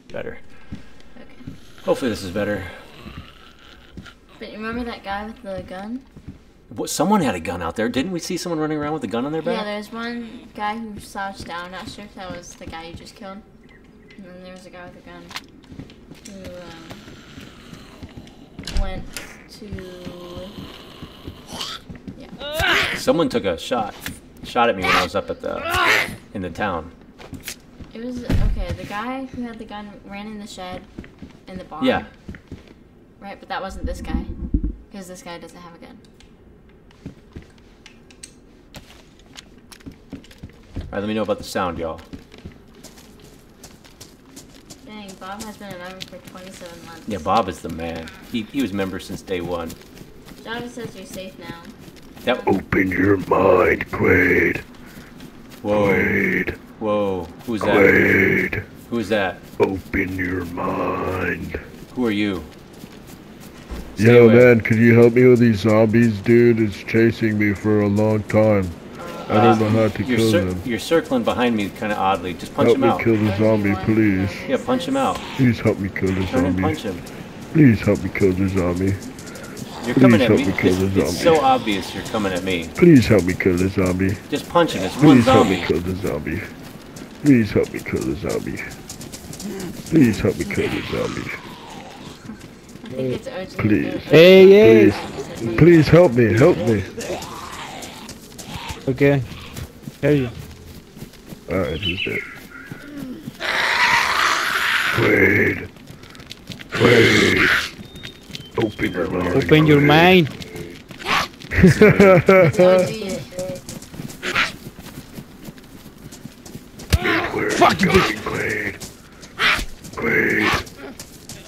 Better. Okay. Hopefully this is better. But you remember that guy with the gun? What? Someone had a gun out there. Didn't we see someone running around with a gun on their back? Yeah, there's one guy who slouched down. I'm not sure if that was the guy you just killed. And then there was a guy with a gun who um, went to... Yeah. Someone took a shot. Shot at me when I was up at the... in the town. It was, okay, the guy who had the gun ran in the shed in the bar. Yeah. Right, but that wasn't this guy, because this guy doesn't have a gun. Alright, let me know about the sound, y'all. Dang, Bob has been a member for twenty-seven months. Yeah, Bob is the man. He, he was a member since day one. Java says you're safe now. That Open your mind, Quaid. Whoa. Quaid. Whoa, who's that? Quaid. Who's that? Open your mind. Who are you? Stay Yo, away. Man, can you help me with these zombies, dude? It's chasing me for a long time. Uh, I don't know how to kill them. You're circling behind me kind of oddly. Just punch help him out. Help me kill the zombie, please. Yeah, punch him out. Please help me kill the zombie. Punch him. Please help me kill the zombie. You're Please coming at help me. me kill it's, the zombie. It's so obvious you're coming at me. Please help me kill the zombie. Just punch him. It's one zombie. Please help me kill the zombie. Please help me kill the zombie. Please help me kill the zombie. I think it's urgent. Please. Hey, hey. Please help me. Help me. Okay. There you. Alright, he's dead. Quaid. Quaid. Open your mind. Open your mind. Fuck you, Quaid. Quaid.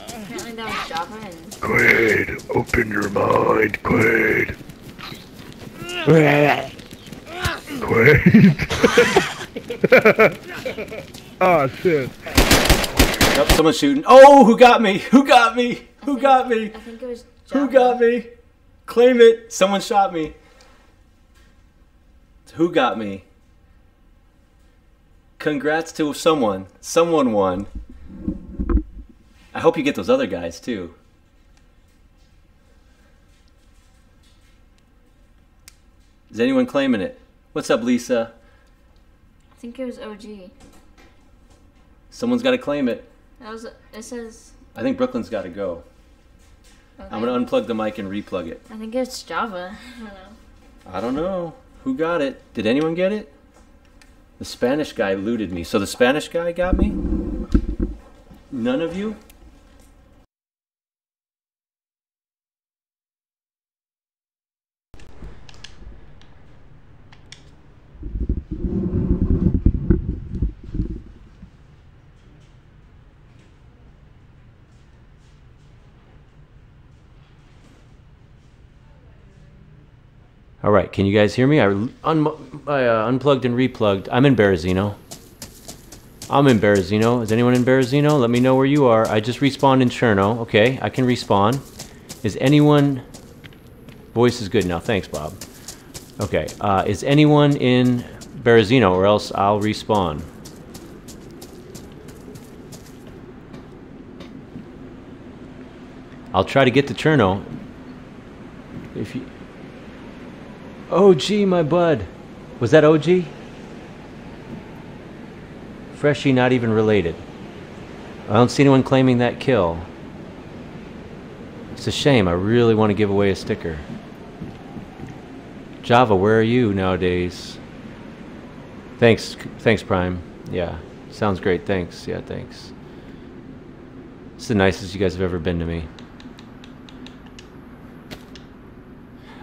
Apparently that was Java and... Quaid, open your mind, Quaid. Quaid. Ah, shit. Nope, someone's shooting. Oh, who got me? Who got me? Who think, got me? I think it was Java. Who got me? Claim it. Someone shot me. Who got me? Congrats to someone. Someone won. I hope you get those other guys too. Is anyone claiming it? What's up, Lisa? I think it was O G. Someone's got to claim it. That was, it says... I think Brooklyn's got to go. Okay. I'm going to unplug the mic and replug it. I think it's Java. I don't know. I don't know. Who got it? Did anyone get it? The Spanish guy looted me. So the Spanish guy got me? None of you? All right, can you guys hear me? I, un I uh, unplugged and replugged. I'm in Berezino. I'm in Berezino. Is anyone in Berezino? Let me know where you are. I just respawned in Cherno. Okay, I can respawn. Is anyone... Voice is good now. Thanks, Bob. Okay, uh, is anyone in Berezino or else I'll respawn? I'll try to get to Cherno. If you... O G, my bud. Was that O G? Freshie, not even related. I don't see anyone claiming that kill. It's a shame. I really want to give away a sticker. Java, where are you nowadays? Thanks. Thanks, Prime. Yeah. Sounds great. Thanks. Yeah, thanks. It's the nicest you guys have ever been to me.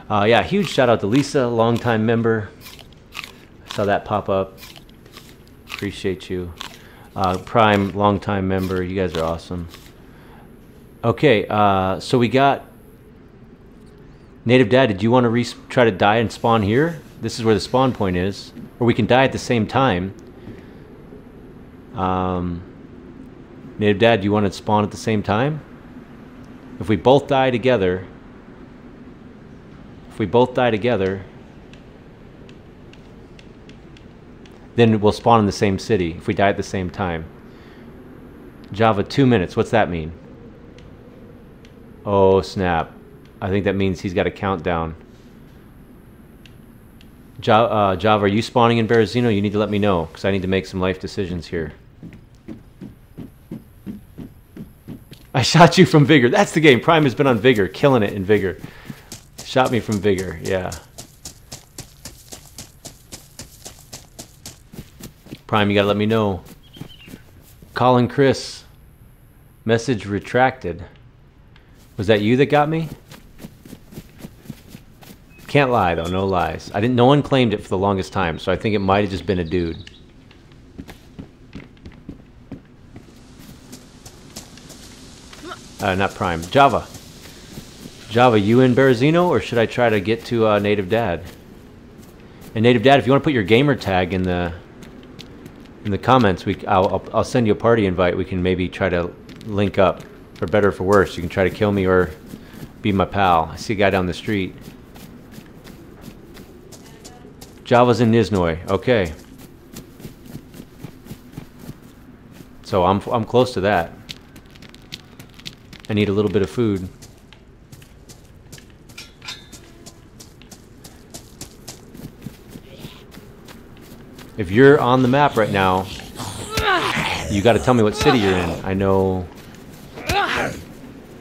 Uh, yeah, huge shout out to Lisa, longtime member. I saw that pop up. Appreciate you. Uh, Prime, longtime member. You guys are awesome. Okay, uh, so we got... Native Dad, did you want to re try to die and spawn here? This is where the spawn point is. Or we can die at the same time. Um, Native Dad, do you want to spawn at the same time? If we both die together... If we both die together, then we'll spawn in the same city if we die at the same time. Java, two minutes. What's that mean? Oh, snap. I think that means he's got a countdown. Ja uh, Java, are you spawning in Berezino? You need to let me know because I need to make some life decisions here. I shot you from Vigor. That's the game. Prime has been on Vigor, killing it in Vigor. Shot me from Vigor, yeah. Prime, you gotta let me know. Colin, Chris. Message retracted. Was that you that got me? Can't lie though, no lies. I didn't. No one claimed it for the longest time, so I think it might have just been a dude. Uh, not Prime, Java. Java, you in Berezino, or should I try to get to uh, Native Dad? And Native Dad, if you want to put your gamer tag in the in the comments, we I'll, I'll send you a party invite. We can maybe try to link up, for better or for worse. You can try to kill me or be my pal. I see a guy down the street. Java's in Nizhnoye. Okay, so I'm I'm close to that. I need a little bit of food. If you're on the map right now, you got to tell me what city you're in. I know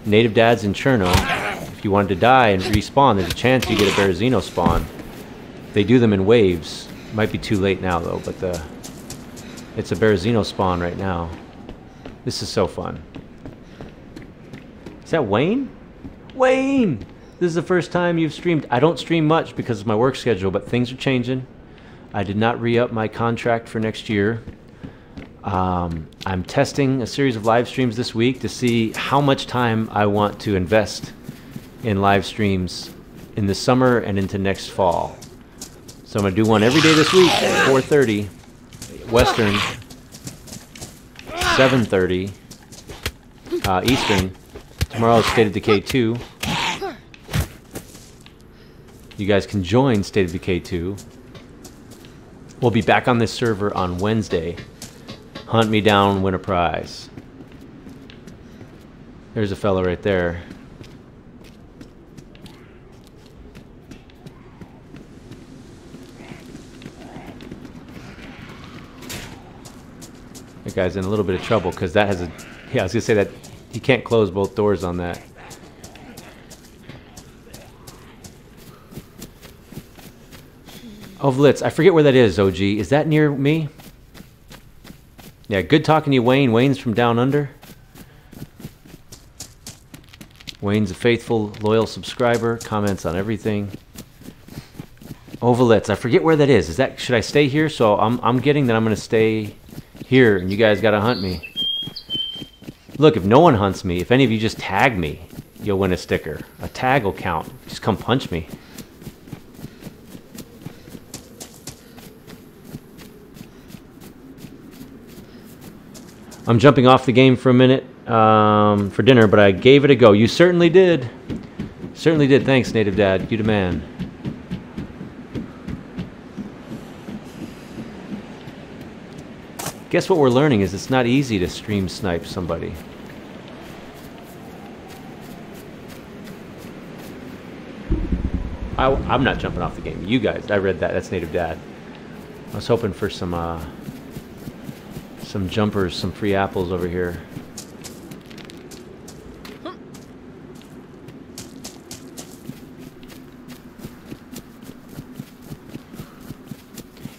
Native Dad's in Cherno. If you wanted to die and respawn, there's a chance you get a Berezino spawn. They do them in waves. Might be too late now though, but the it's a Berezino spawn right now. This is so fun. Is that Wayne? Wayne! This is the first time you've streamed. I don't stream much because of my work schedule, but things are changing. I did not re-up my contract for next year. Um, I'm testing a series of live streams this week to see how much time I want to invest in live streams in the summer and into next fall. So I'm gonna do one every day this week at four thirty Western, seven thirty uh, Eastern. Tomorrow's State of Decay two. You guys can join State of Decay two. We'll be back on this server on Wednesday. Hunt me down, win a prize. There's a fella right there. That guy's in a little bit of trouble because that has a... Yeah, I was gonna say that he can't close both doors on that. Of Litz. I forget where that is, O G. Is that near me? Yeah, good talking to you, Wayne. Wayne's from down under. Wayne's a faithful, loyal subscriber. Comments on everything. Overlitz. I forget where that is. Is that should I stay here? So I'm I'm getting that I'm gonna stay here, and you guys gotta hunt me. Look, if no one hunts me, if any of you just tag me, you'll win a sticker. A tag will count. Just come punch me. I'm jumping off the game for a minute um, for dinner, but I gave it a go. You certainly did. Certainly did. Thanks, Native Dad. You the man. Guess what we're learning is it's not easy to stream snipe somebody. I, I'm not jumping off the game. You guys, I read that. That's Native Dad. I was hoping for some uh, some jumpers, some free apples over here.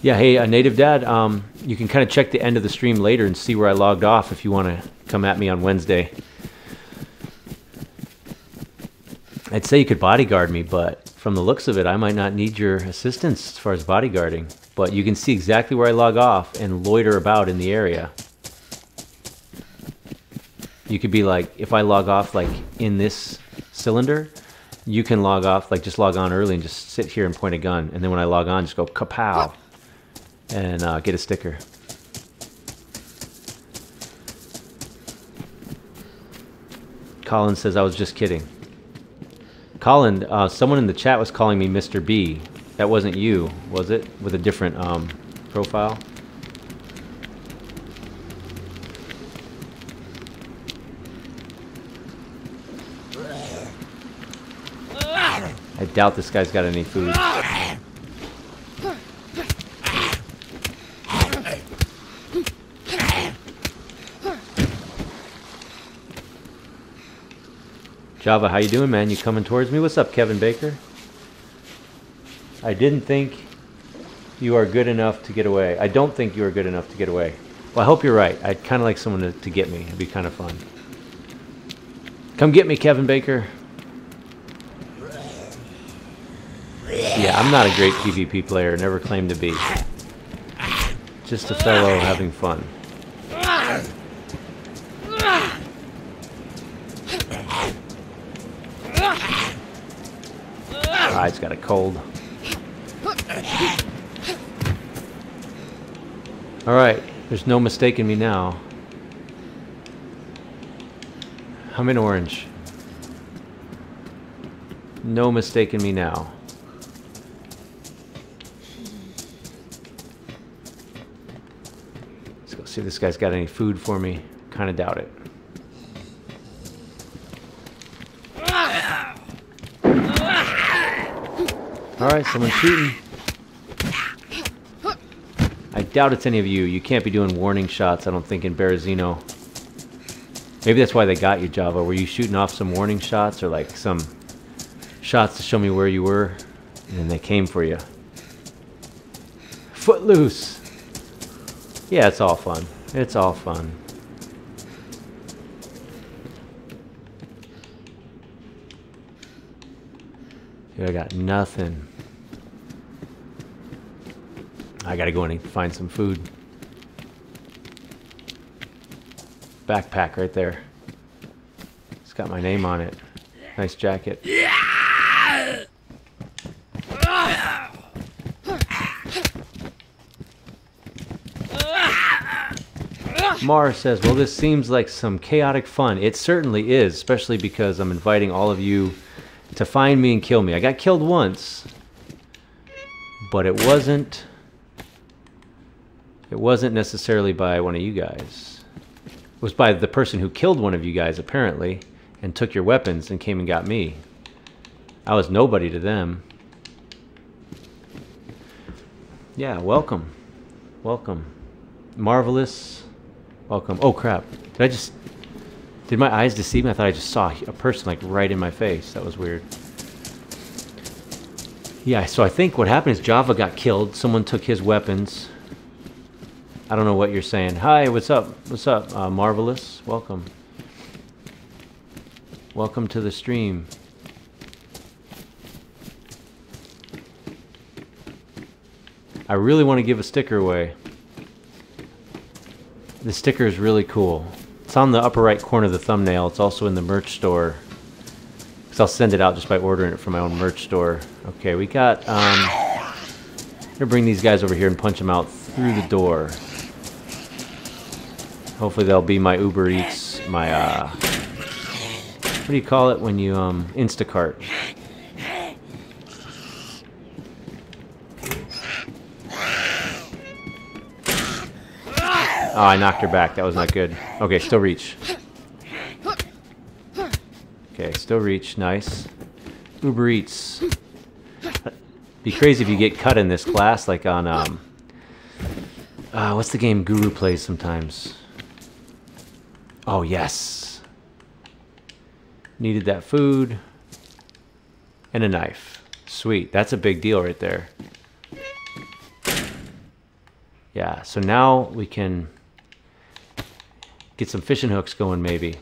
Yeah, hey, uh, Native Dad, um, you can kind of check the end of the stream later and see where I logged off if you want to come at me on Wednesday. I'd say you could bodyguard me, but from the looks of it, I might not need your assistance as far as bodyguarding. But you can see exactly where I log off and loiter about in the area. You could be like, if I log off like in this cylinder, you can log off, like just log on early and just sit here and point a gun. And then when I log on, just go kapow. And uh, get a sticker. Colin says, I was just kidding. Colin, uh, someone in the chat was calling me Mister B. That wasn't you, was it? With a different um, profile? I doubt this guy's got any food. Java, how you doing, man? You coming towards me? What's up, Kevin Baker? I didn't think you are good enough to get away. I don't think you are good enough to get away. Well, I hope you're right. I'd kind of like someone to, to get me. It'd be kind of fun. Come get me, Kevin Baker. Yeah, I'm not a great PvP player. Never claimed to be. Just a fellow having fun. Ah, it's got a cold. Alright, there's no mistaking me now. I'm in orange. No mistaking me now. Let's go see if this guy's got any food for me. Kinda doubt it. Alright, someone's shooting. I doubt it's any of you. You can't be doing warning shots, I don't think, in Berezino. Maybe that's why they got you, Java. Were you shooting off some warning shots or like some shots to show me where you were? And then they came for you. Footloose! Yeah, it's all fun. It's all fun. Dude, I got nothing. I gotta go in and find some food. Backpack right there. It's got my name on it. Nice jacket. Mar says, well, this seems like some chaotic fun. It certainly is, especially because I'm inviting all of you to find me and kill me. I got killed once, but it wasn't... It wasn't necessarily by one of you guys. It was by the person who killed one of you guys, apparently, and took your weapons and came and got me. I was nobody to them. Yeah, welcome. Welcome. Marvelous. Welcome. Oh, crap. Did I just... Did my eyes deceive me? I thought I just saw a person, like, right in my face. That was weird. Yeah, so I think what happened is Java got killed. Someone took his weapons. I don't know what you're saying. Hi, what's up? What's up? Uh, Marvelous. Welcome. Welcome to the stream. I really want to give a sticker away. The sticker is really cool. It's on the upper right corner of the thumbnail. It's also in the merch store. Because I'll send it out just by ordering it from my own merch store. Okay, we got... Um, I'm going to bring these guys over here and punch them out through the door. Hopefully that'll be my Uber Eats, my, uh, what do you call it when you, um, Instacart? Oh, I knocked her back. That was not good. Okay, still reach. Okay, still reach. Nice. Uber Eats. Be crazy if you get cut in this class, like on, um... Uh, what's the game Guru plays sometimes? Oh, yes. Needed that food. And a knife. Sweet. That's a big deal right there. Yeah, so now we can get some fishing hooks going, maybe.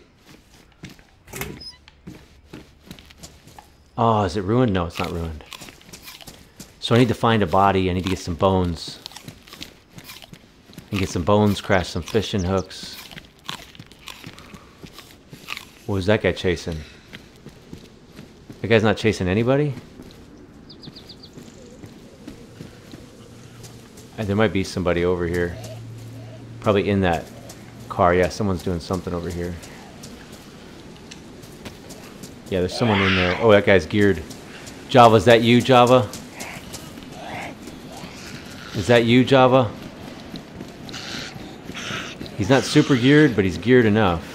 Oh, is it ruined? No, it's not ruined. So I need to find a body. I need to get some bones. And get some bones, crash some fishing hooks. What was that guy chasing? That guy's not chasing anybody? And there might be somebody over here. Probably in that car. Yeah, someone's doing something over here. Yeah, there's someone in there. Oh, that guy's geared. Java, is that you, Java? Is that you, Java? He's not super geared, but he's geared enough.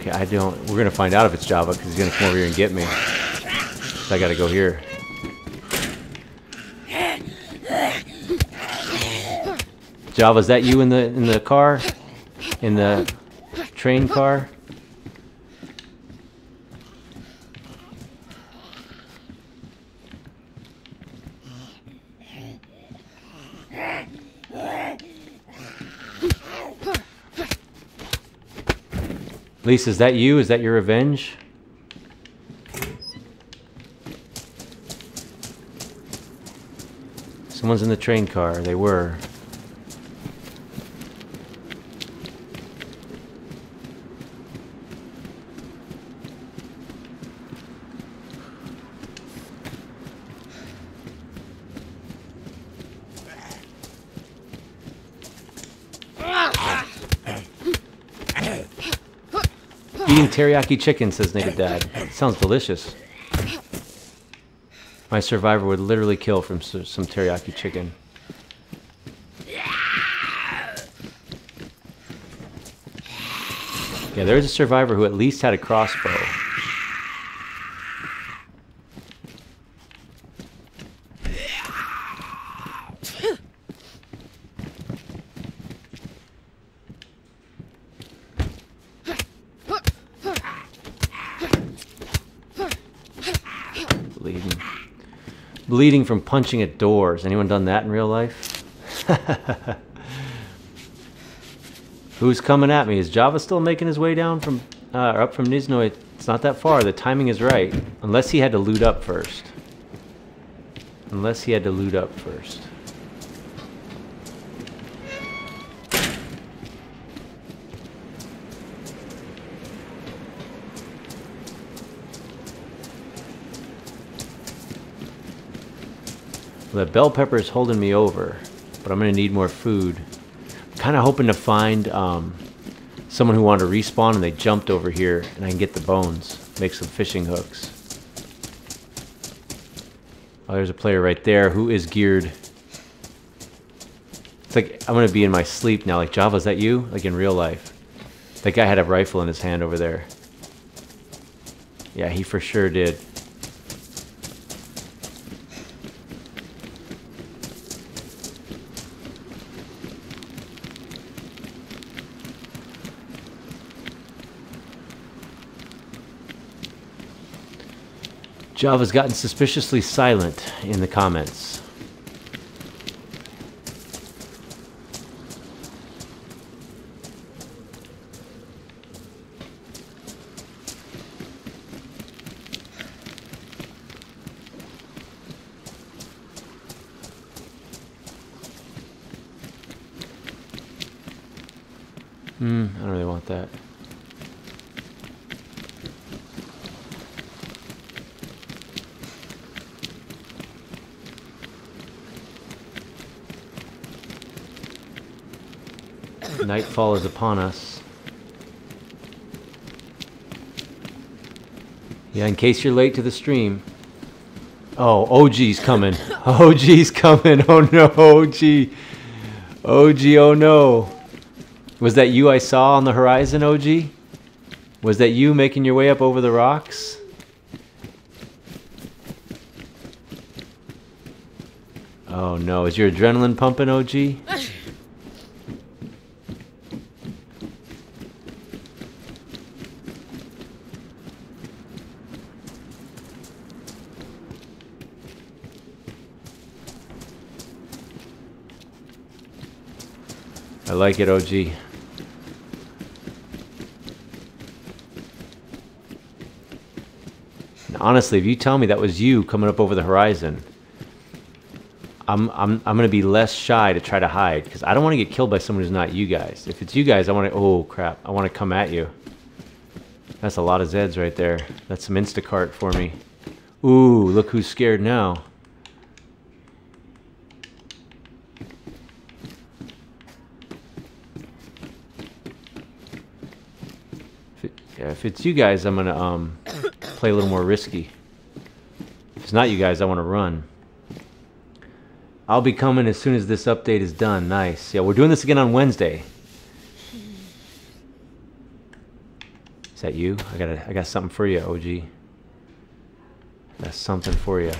Okay, I don't... We're going to find out if it's Java, because he's going to come over here and get me. So I got to go here. Java, is that you in the in the car? In the train car? Lisa, is that you? Is that your revenge? Someone's in the train car. They were. Teriyaki chicken, says Native Dad. It sounds delicious. My survivor would literally kill from some teriyaki chicken. Yeah, there was a survivor who at least had a crossbow. Bleeding from punching at doors. Anyone done that in real life? Who's coming at me? Is Java still making his way down from, uh, or up from Nizhnoye? It's not that far. The timing is right. Unless he had to loot up first. Unless he had to loot up first. Well, that bell pepper is holding me over, but I'm going to need more food. I'm kind of hoping to find um, someone who wanted to respawn and they jumped over here, and I can get the bones, make some fishing hooks. Oh, there's a player right there who is geared. It's like I'm going to be in my sleep now. Like, Java, is that you? Like in real life. That guy had a rifle in his hand over there. Yeah, he for sure did. Java's gotten suspiciously silent in the comments. Hmm, I don't really want that. Nightfall is upon us. Yeah, in case you're late to the stream. Oh, O G's coming. O G's coming. Oh no, O G. O G, oh no. Was that you I saw on the horizon, O G? Was that you making your way up over the rocks? Oh no, is your adrenaline pumping, O G? I like it, O G. And honestly, if you tell me that was you coming up over the horizon, I'm I'm I'm gonna be less shy to try to hide because I don't want to get killed by someone who's not you guys. If it's you guys, I want to. Oh crap! I want to come at you. That's a lot of Zeds right there. That's some Instacart for me. Ooh, look who's scared now. If it's you guys, I'm gonna um, play a little more risky. If it's not you guys, I want to run. I'll be coming as soon as this update is done. Nice. Yeah, we're doing this again on Wednesday. Is that you? I got I got something for you, O G. That's something for you.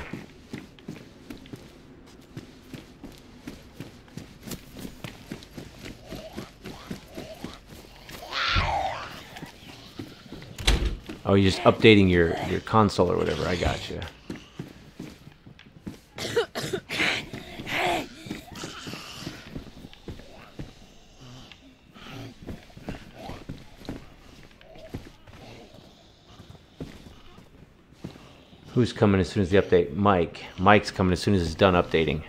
Oh, you're just updating your, your console or whatever. I got you. Who's coming as soon as the update? Mike. Mike's coming as soon as it's done updating.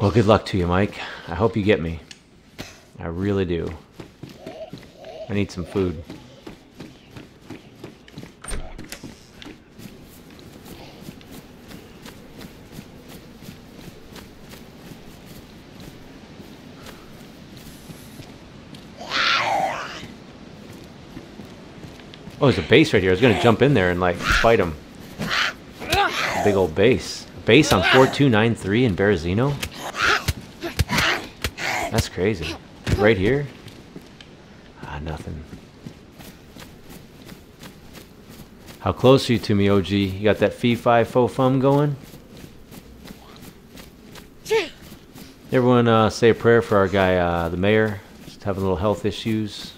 Well, good luck to you, Mike. I hope you get me. I really do. I need some food. Oh, there's a base right here. I was going to jump in there and, like, fight him. Big old base. Base on four two nine three in Berezino? That's crazy. Right here? Ah, nothing. How close are you to me, O G? You got that fee-fi-fo-fum going? Everyone uh, say a prayer for our guy, uh, the mayor. Just having little health issues.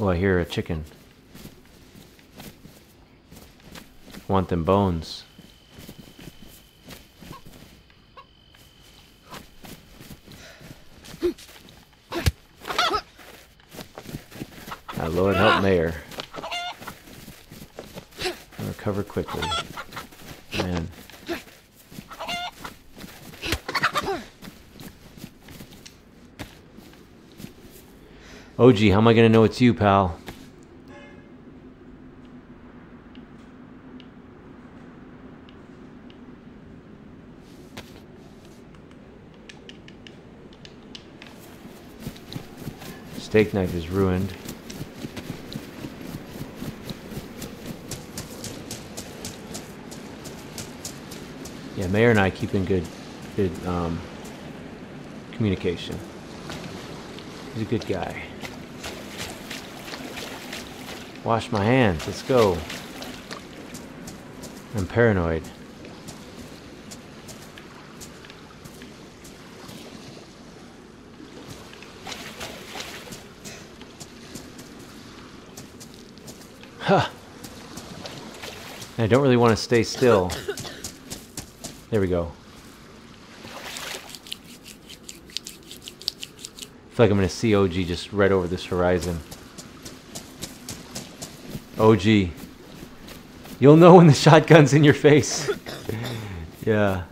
Oh, I hear a chicken. Want them bones. Now, Lord help Mayor. I'll recover quickly. Man. O G, how am I gonna know it's you, pal? Steak knife is ruined. Yeah, Mayor and I keep in good, good um, communication. He's a good guy. Wash my hands. Let's go. I'm paranoid. I don't really want to stay still. There we go. I feel like I'm going to see O G just right over this horizon. O G. You'll know when the shotgun's in your face. Yeah.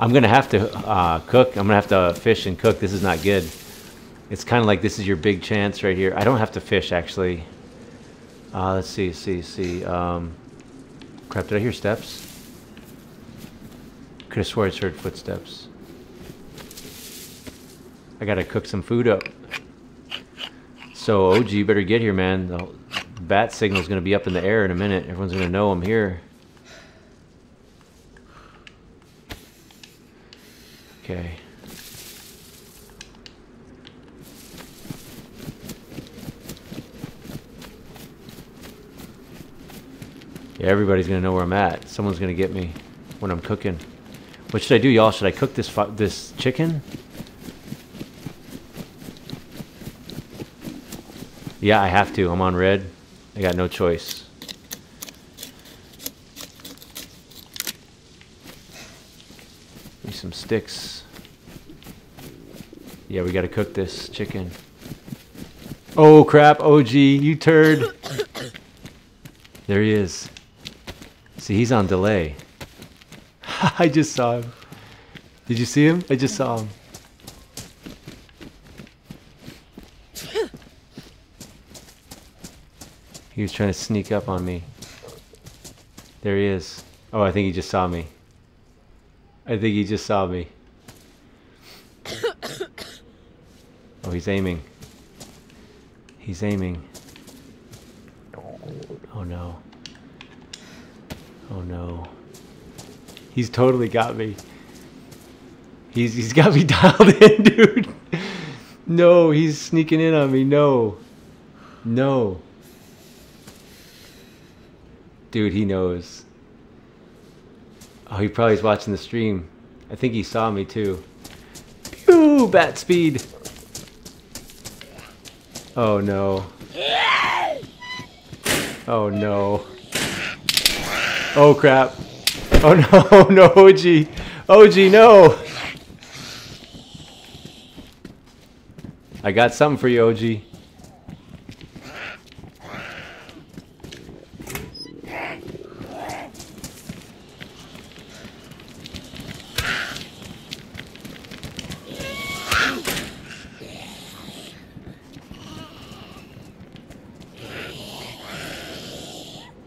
I'm going to have to uh, cook. I'm going to have to fish and cook. This is not good. It's kind of like this is your big chance right here. I don't have to fish, actually. Uh, let's see, see, see. Um, crap, did I hear steps? Could have sworn I heard footsteps. I gotta cook some food up. So O G, you better get here, man. The bat signal's gonna be up in the air in a minute. Everyone's gonna know I'm here. Okay. Yeah, everybody's gonna know where I'm at. Someone's gonna get me when I'm cooking. What should I do, y'all? Should I cook this fu this chicken? Yeah, I have to. I'm on red. I got no choice. Give me some sticks. Yeah, we gotta cook this chicken. Oh crap, O G, you turd. There he is. See, he's on delay. I just saw him. Did you see him? I just saw him. He was trying to sneak up on me. There he is. Oh, I think he just saw me. I think he just saw me. Oh, he's aiming. He's aiming. Oh no. Oh no. He's totally got me. He's he's got me dialed in, dude. No, he's sneaking in on me. No. No. Dude, he knows. Oh, he probably is watching the stream. I think he saw me too. Pew! Bat speed. Oh no. Oh no. Oh crap. Oh no, no, O G. O G, no. I got something for you, O G.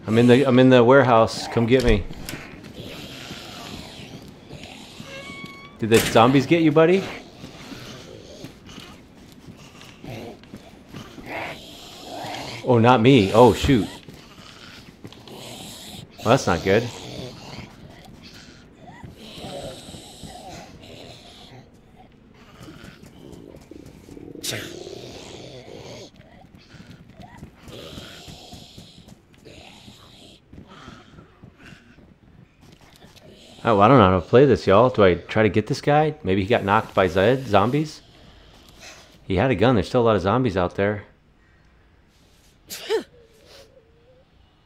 I'm in the I'm in the warehouse. Come get me. Did the zombies get you, buddy? Oh, not me. Oh, shoot. Well, that's not good. Oh, I don't know how to play this, y'all. Do I try to get this guy? Maybe he got knocked by Zed zombies? He had a gun. There's still a lot of zombies out there.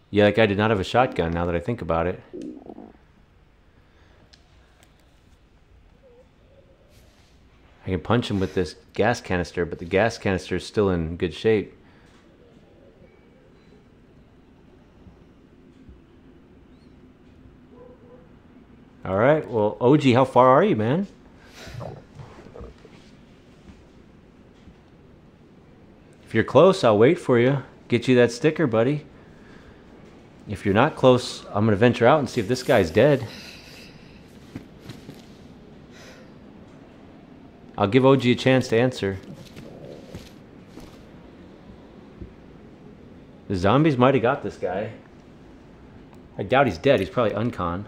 Yeah, that guy did not have a shotgun, now that I think about it. I can punch him with this gas canister, but the gas canister is still in good shape. All right, well, O G, how far are you, man? If you're close, I'll wait for you. Get you that sticker, buddy. If you're not close, I'm gonna venture out and see if this guy's dead. I'll give O G a chance to answer. The zombies might have got this guy. I doubt he's dead, he's probably uncon.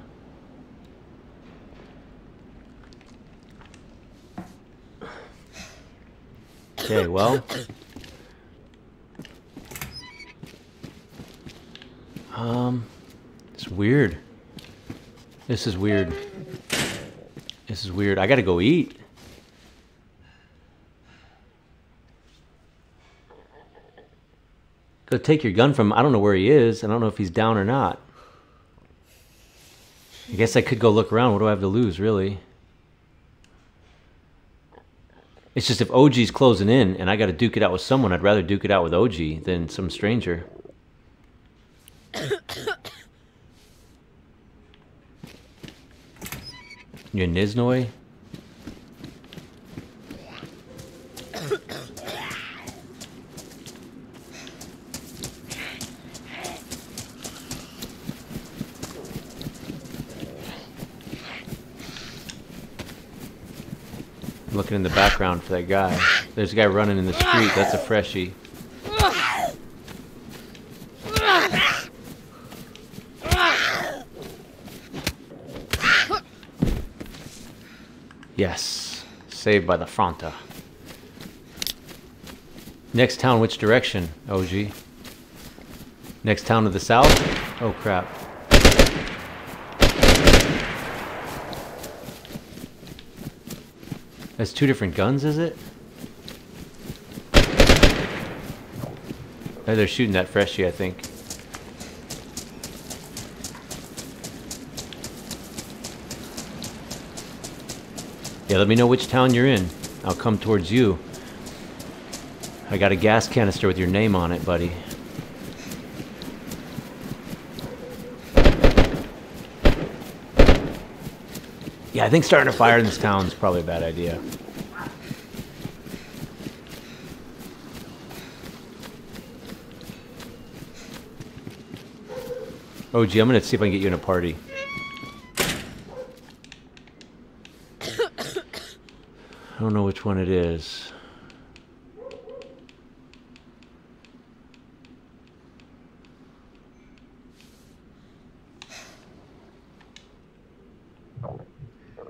Okay, well, um, it's weird. This is weird. This is weird. I gotta go eat. Go take your gun from him. I don't know where he is. I don't know if he's down or not. I guess I could go look around. What do I have to lose, really? It's just if O G's closing in and I got to duke it out with someone, I'd rather duke it out with O G than some stranger. You're Nizhnoye? looking in the background for that guy. There's a guy running in the street. That's a freshie. Yes. Saved by the Fronta. Next town, which direction, O G? Next town to the south? Oh, crap. That's two different guns, is it? Oh, they're shooting that freshie, I think. Yeah, let me know which town you're in. I'll come towards you. I got a gas canister with your name on it, buddy. Yeah, I think starting a fire in this town is probably a bad idea. Oh, gee, I'm gonna see if I can get you in a party. I don't know which one it is.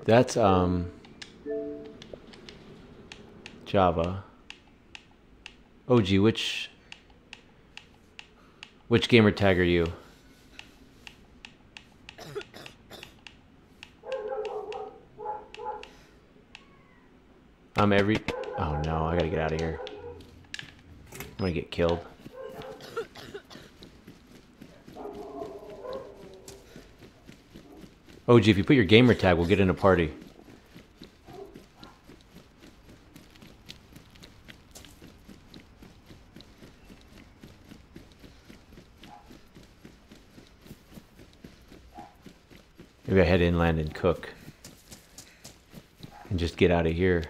That's, um, Java. O G, which, which gamer tag are you? I'm every, oh no, I gotta get out of here. I'm gonna get killed. O G, if you put your gamer tag, we'll get in a party. Maybe I head inland and cook. And just get out of here.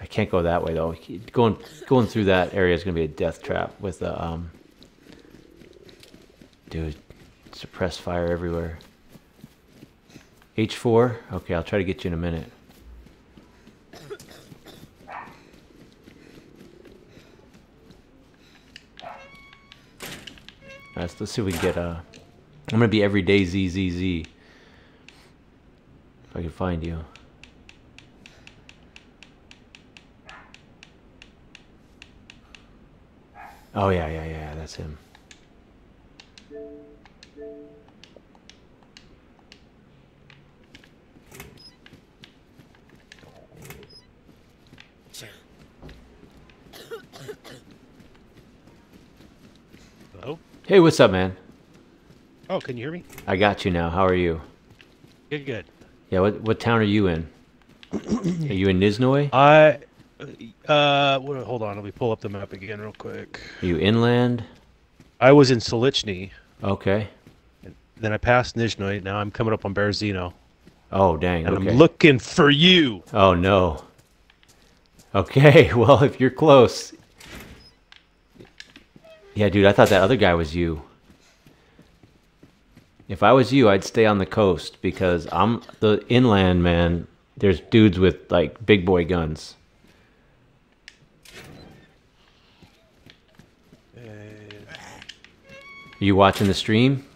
I can't go that way, though. Going, going through that area is going to be a death trap with the, um... dude, suppressed fire everywhere. H four? Okay, I'll try to get you in a minute. Alright, so let's see if we can get a... I'm gonna be Everyday Z Z Z. If I can find you. Oh yeah, yeah, yeah, that's him. Hey, what's up, man? Oh, can you hear me? I got you now. How are you? Good, good. Yeah, what what town are you in? Are you in Nizhnoye? I, uh, well, hold on. Let me pull up the map again real quick. Are you inland? I was in Solichny. Okay. And then I passed Nizhnoye. Now I'm coming up on Berezino. Oh, dang. And okay. I'm looking for you. Oh, no. Okay, well, if you're close... Yeah, dude, I thought that other guy was you. If I was you, I'd stay on the coast because I'm the inland man. There's dudes with, like, big boy guns. Uh, Are you watching the stream?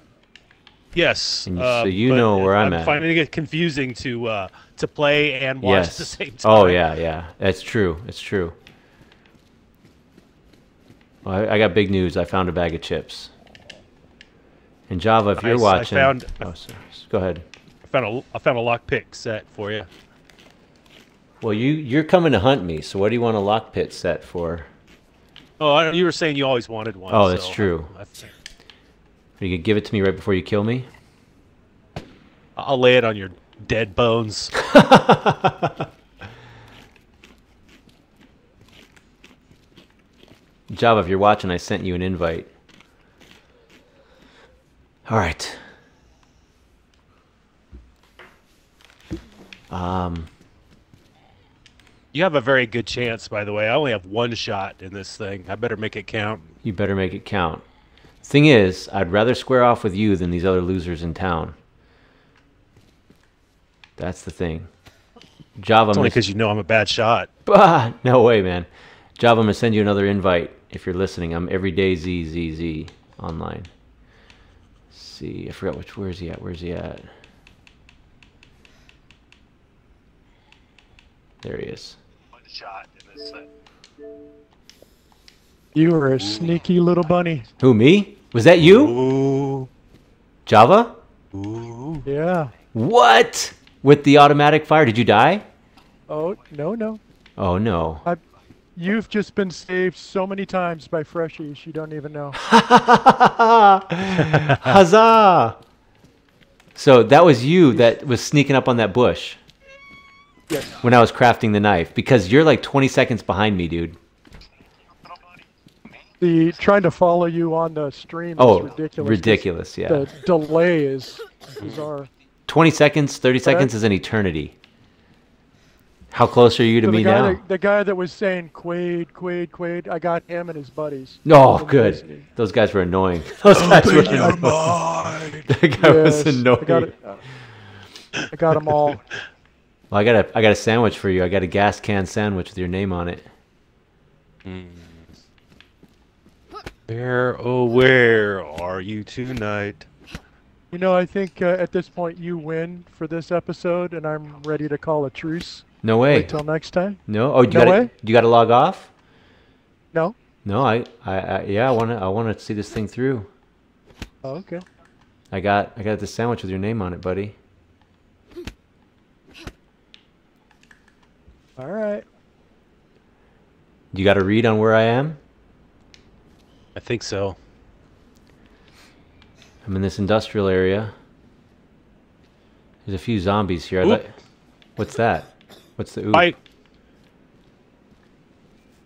Yes. And uh, so you know where I'm, I'm at. I'm finding it confusing to, uh, to play and watch yes. at the same time. Oh, yeah, yeah. That's true. It's true. Well, I got big news. I found a bag of chips. And Java, if you're I, watching, I found, oh, sorry. Go ahead. I found a I found a lockpick set for you. Well, you you're coming to hunt me, so what do you want a lockpick set for? Oh, I, you were saying you always wanted one. Oh, that's so true. I, I, you can give it to me right before you kill me. I'll lay it on your dead bones. Java, if you're watching, I sent you an invite. All right. Um, you have a very good chance, by the way. I only have one shot in this thing. I better make it count. You better make it count. Thing is, I'd rather square off with you than these other losers in town. That's the thing. Java. It's only because you know I'm a bad shot. Ah, no way, man. Java, I'm going to send you another invite if you're listening. I'm Everyday Z Z Z online. Let's see. I forgot which. Where's he at? Where's he at? There he is. One shot in this set. You are a sneaky little bunny. Who, me? Was that you? Ooh. Java? Ooh. Yeah. What? With the automatic fire, did you die? Oh, no, no. Oh, no. I, you've just been saved so many times by freshies, you don't even know. Huzzah! So that was you that was sneaking up on that bush. Yes. When I was crafting the knife, because you're like twenty seconds behind me, dude. The trying to follow you on the stream oh, is ridiculous. ridiculous, yeah. The delay is bizarre. twenty seconds, thirty seconds is an eternity. How close are you to so me the now? That, the guy that was saying Quaid, Quaid, Quaid, I got him and his buddies. Oh, so good. Amazing. Those guys were annoying. Those guys Open were annoying. That guy yes, was annoying. I got, it. I got them all. Well, I got a I got a sandwich for you. I got a gas can sandwich with your name on it. Mm. Where oh where are you tonight? You know, I think uh, at this point you win for this episode, and I'm ready to call a truce. No way. Wait till next time. No. Oh, you no got you got to log off. No. No, I I, I yeah, I want to I want to see this thing through. Oh, okay. I got I got this sandwich with your name on it, buddy. All right. You got a read on where I am? I think so. I'm in this industrial area. There's a few zombies here. I'd like... What's that? What's the oop? I...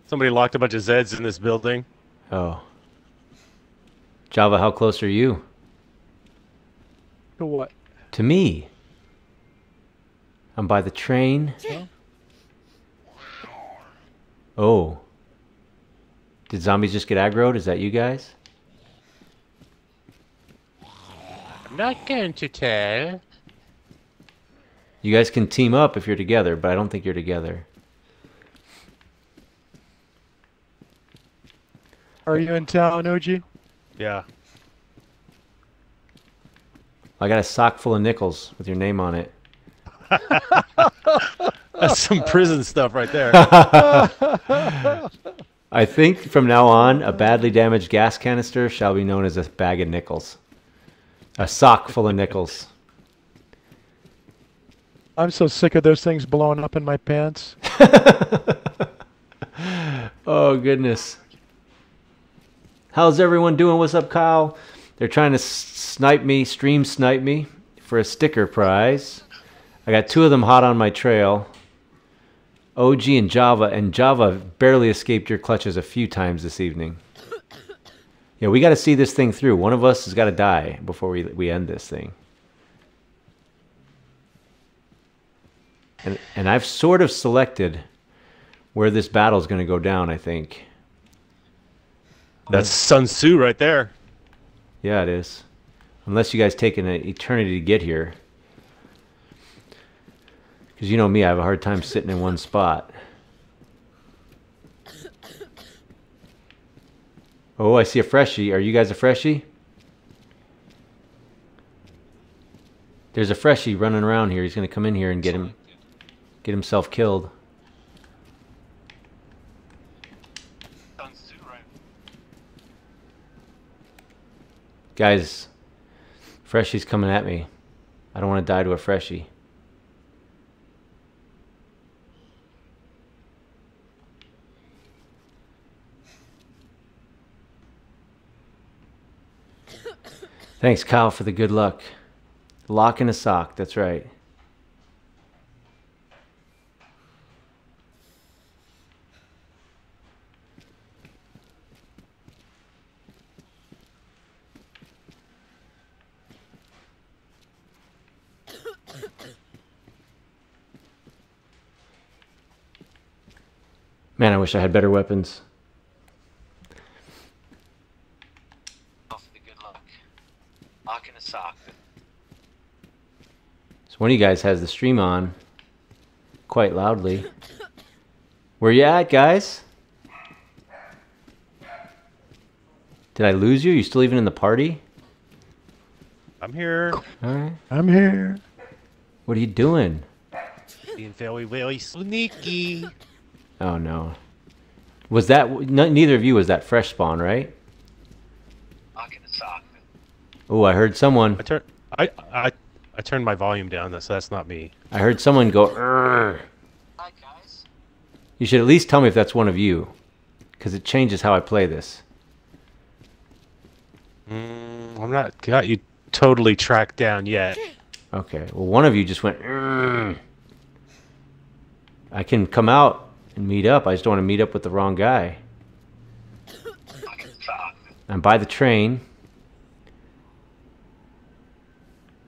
Somebody locked a bunch of Zeds in this building. Oh. Java, how close are you? To what? To me. I'm by the train. No? Oh. Did zombies just get aggroed? Is that you guys? I'm not going to tell. You guys can team up if you're together, but I don't think you're together. Are you in town, O G? Yeah. I got a sock full of nickels with your name on it. That's some prison stuff right there. I think from now on, a badly damaged gas canister shall be known as a bag of nickels. A sock full of nickels. I'm so sick of those things blowing up in my pants. Oh, goodness. How's everyone doing? What's up, Kyle? They're trying to snipe me, stream snipe me for a sticker prize. I got two of them hot on my trail. O G and Java, and Java barely escaped your clutches a few times this evening. Yeah, we got to see this thing through. One of us has got to die before we we end this thing. And and I've sort of selected where this battle is going to go down. I think that's Sun Tzu right there. Yeah, it is. Unless you guys take an eternity to get here. Because you know me, I have a hard time sitting in one spot. Oh, I see a freshie. Are you guys a freshie? There's a freshie running around here. He's going to come in here and get him, get himself killed. Guys, freshie's coming at me. I don't want to die to a freshie. Thanks, Kyle, for the good luck. Lock in a sock, that's right. Man, I wish I had better weapons. Sock. So one of you guys has the stream on. quite loudly. Where you at, guys? Did I lose you? You still even in the party? I'm here. All right. I'm here. What are you doing? Being very, very sneaky. Oh, no. Was that... Neither of you was that fresh spawn, right? Oh, I heard someone. I, turn, I, I, I turned my volume down, so that's not me. I heard someone go... Urgh. Hi, guys. You should at least tell me if that's one of you, because it changes how I play this. Mm, I'm not... Got you totally tracked down yet. Okay. Well, one of you just went... Urgh. I can come out and meet up. I just don't want to meet up with the wrong guy. I'm by the train.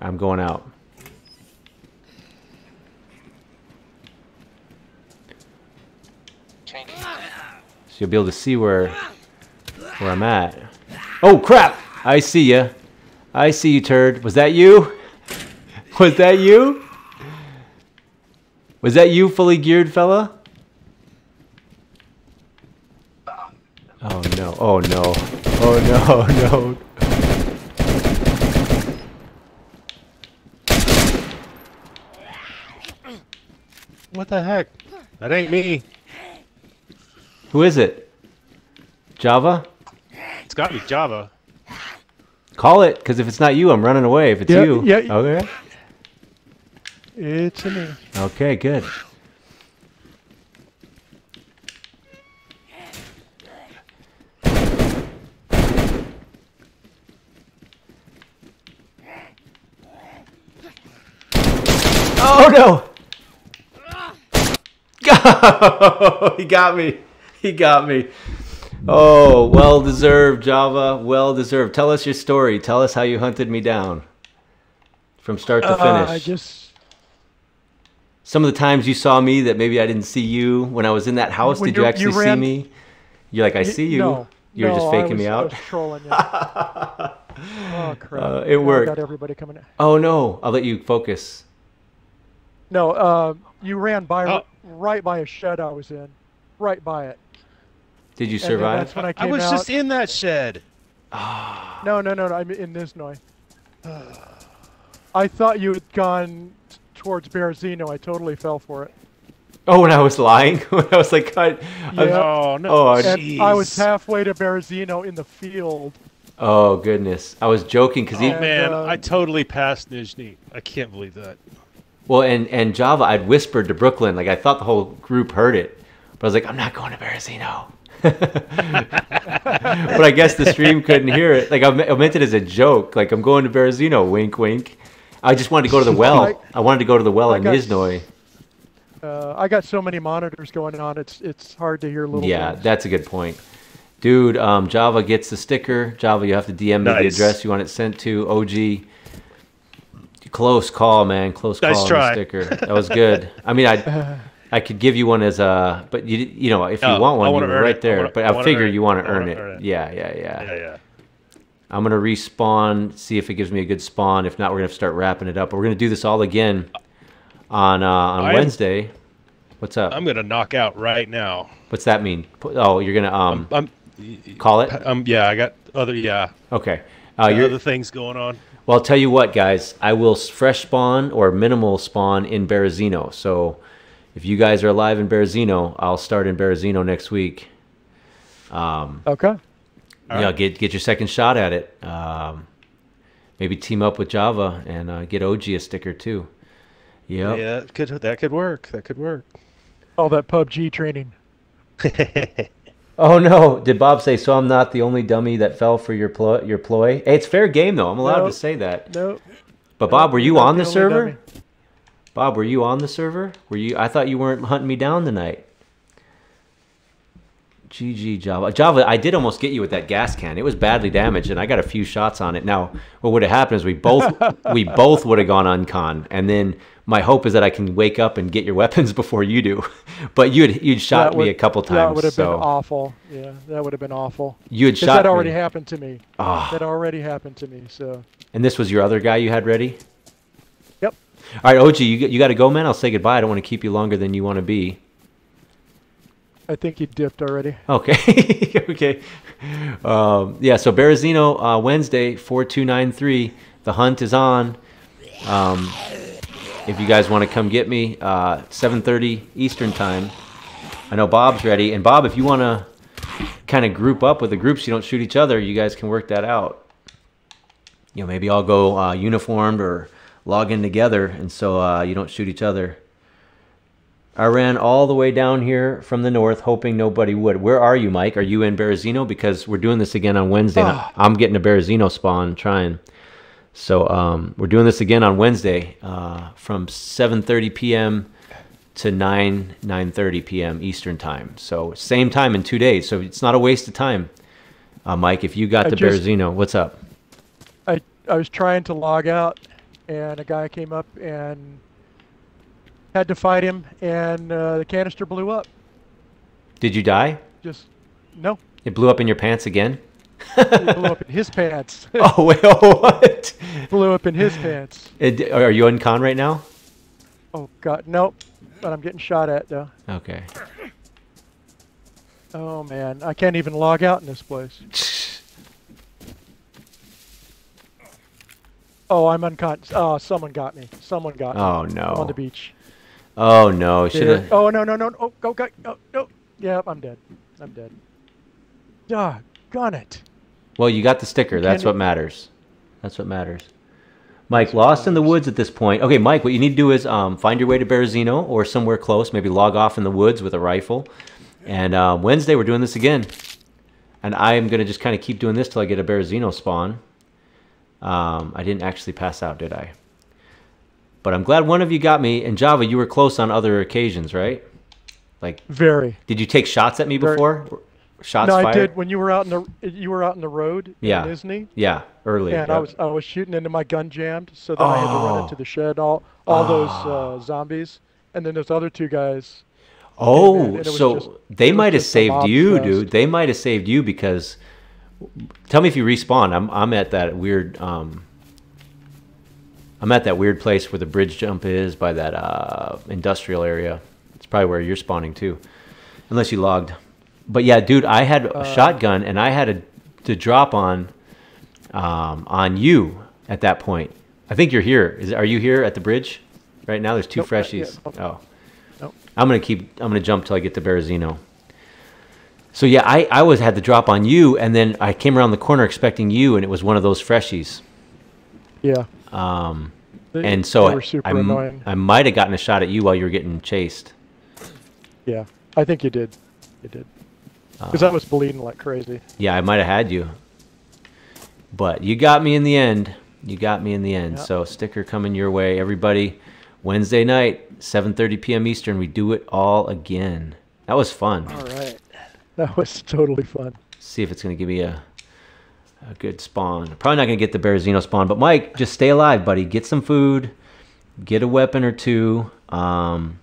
I'm going out. So you'll be able to see where where I'm at. Oh, crap! I see ya. I see you, turd. Was that you? Was that you? Was that you, fully geared fella? Oh, no. Oh, no. Oh, no, no. What the heck? That ain't me. Who is it? Java? It's gotta be Java. Call it, because if it's not you, I'm running away. If it's yeah, you. Yeah. Okay. It's me. Okay, good. Oh, no! He got me. He got me. Oh, well deserved, Java. Well deserved. Tell us your story. Tell us how you hunted me down from start to finish. Uh, I just some of the times you saw me that maybe I didn't see you when I was in that house. Did you actually you ran... see me? You're like, I see you. No, you were no, just faking was, me out. I was trolling you. Oh crap! Uh, it worked. I got everybody coming. Oh no! I'll let you focus. No, uh, you ran by. Oh. Right by a shed I was in, right by it. Did you survive? That's when I, came I was out. Just in that shed. no, no, no, no. I'm in Nizhnoye. I thought you had gone towards Berezino. I totally fell for it. Oh, when I was lying, when I was like, I, yeah. oh no, oh, and I was halfway to Berezino in the field. Oh goodness, I was joking because oh, he. Man, uh, I totally passed Nizhnoye. I can't believe that. Well, and, and Java, I'd whispered to Brooklyn. Like, I thought the whole group heard it. But I was like, I'm not going to Berezino. But I guess the stream couldn't hear it. Like, I, I meant it as a joke. Like, I'm going to Berezino, wink, wink. I just wanted to go to the well. I, I wanted to go to the well I in got, Nizhnoye. Uh, I got so many monitors going on, it's it's hard to hear little Yeah, things. That's a good point. Dude, um, Java gets the sticker. Java, you have to D M nice. me the address you want it sent to. O G. Close call, man. Close nice call on try. The sticker. That was good. I mean, I I could give you one as a, but you you know, if you no, want one, you're right it. there. I wanna, but I, I figure you want to earn it. it. Yeah, yeah, yeah. Yeah, yeah. I'm gonna respawn. See if it gives me a good spawn. If not, we're gonna start wrapping it up. But we're gonna do this all again on uh, on I Wednesday. Am, What's up? I'm gonna knock out right now. What's that mean? Oh, you're gonna um. I'm, I'm, call it. Um. Yeah, I got other. Yeah. Okay. Uh, your other things going on. Well, I'll tell you what, guys. I will fresh spawn or minimal spawn in Berezino. So if you guys are alive in Berezino, I'll start in Berezino next week. Um, okay. Yeah, you know, get get your second shot at it. Um, maybe team up with Java and uh, get O G a sticker too. Yep. Yeah, that could that could work. That could work. All that P U B G training. Oh no! Did Bob say so? I'm not the only dummy that fell for your ploy. Your ploy. Hey, it's fair game though. I'm allowed nope. to say that. Nope. But Bob, were you not on the, the server? Dummy. Bob, were you on the server? Were you? I thought you weren't hunting me down tonight. G G Java. Java, I did almost get you with that gas can. It was badly damaged, and I got a few shots on it. Now, what would have happened is we both we both would have gone uncon, and then my hope is that I can wake up and get your weapons before you do. But you'd you'd shot would, me a couple times. That would have so. been awful. Yeah, that would have been awful. You had shot. That already me. happened to me. Oh. That already happened to me. So. And this was your other guy you had ready. Yep. All right, O G, you, you got to go, man. I'll say goodbye. I don't want to keep you longer than you want to be. I think you dipped already. Okay. Okay. Um, yeah, so Berezino, uh, Wednesday, four two nine three. The hunt is on. Um, if you guys want to come get me, uh, seven thirty Eastern time. I know Bob's ready. And, Bob, if you want to kind of group up with the groups, you don't shoot each other, you guys can work that out. You know, maybe I'll go uh, uniformed or log in together, and so uh, you don't shoot each other. I ran all the way down here from the north, hoping nobody would. Where are you, Mike? Are you in Berezino? Because we're doing this again on Wednesday. Oh. I'm getting a Berezino spawn trying. So um, we're doing this again on Wednesday uh, from seven thirty p m to nine, nine thirty p m Eastern time. So same time in two days. So it's not a waste of time, uh, Mike, if you got to Berezino. What's up? I, I was trying to log out, and a guy came up and... had to fight him, and uh, the canister blew up. Did you die? Just no. It blew up in your pants again? It blew up in his pants. Oh, wait, oh, what? It blew up in his pants. It, are you in con right now? Oh, God, nope. But I'm getting shot at, though. Okay. Oh, man. I can't even log out in this place. Oh, I'm unconscious. Oh, someone got me. Someone got me. Oh, no. I'm on the beach. Oh no! Should have. Oh no no no! Oh go go! Oh no! Yeah, I'm dead. I'm dead. Doggone it! Well, you got the sticker. That's what matters. That's what matters. Mike, lost in the woods at this point. Okay, Mike, what you need to do is um, find your way to Berezino or somewhere close. Maybe log off in the woods with a rifle. And uh, Wednesday we're doing this again. And I am gonna just kind of keep doing this till I get a Berezino spawn. Um, I didn't actually pass out, did I? But I'm glad one of you got me. And Java, you were close on other occasions, right? Like very. Did you take shots at me before? Very. Shots fired? No, I did when you were out in the you were out in the road. Yeah. In Nizhnoye. Yeah, early. And yep. I was I was shooting into my gun jammed, so that oh. I had to run into the shed. All all oh. those uh, zombies, and then those other two guys. Oh, so just, they might have saved you, fest. dude. They might have saved you because. Tell me if you respawn. I'm I'm at that weird. Um, I'm at that weird place where the bridge jump is by that uh, industrial area. It's probably where you're spawning too, unless you logged. But yeah, dude, I had a uh, shotgun and I had a, to drop on um, on you at that point. I think you're here. Is are you here at the bridge right now? There's two nope, freshies. Not yet. Oh, nope. I'm gonna keep. I'm gonna jump till I get to Berezino. So yeah, I I was had to drop on you, and then I came around the corner expecting you, and it was one of those freshies. Yeah. Um, they, and so I, I, I might have gotten a shot at you while you were getting chased. Yeah, I think you did. You did. Because uh, I was bleeding like crazy. Yeah, I might have had you. But you got me in the end. You got me in the end. Yeah. So sticker coming your way, everybody. Wednesday night, seven thirty p m Eastern, we do it all again. That was fun. All right. That was totally fun. See if it's going to give me a... a good spawn. Probably not going to get the Berezino spawn, but Mike, just stay alive, buddy. Get some food. Get a weapon or two. Um,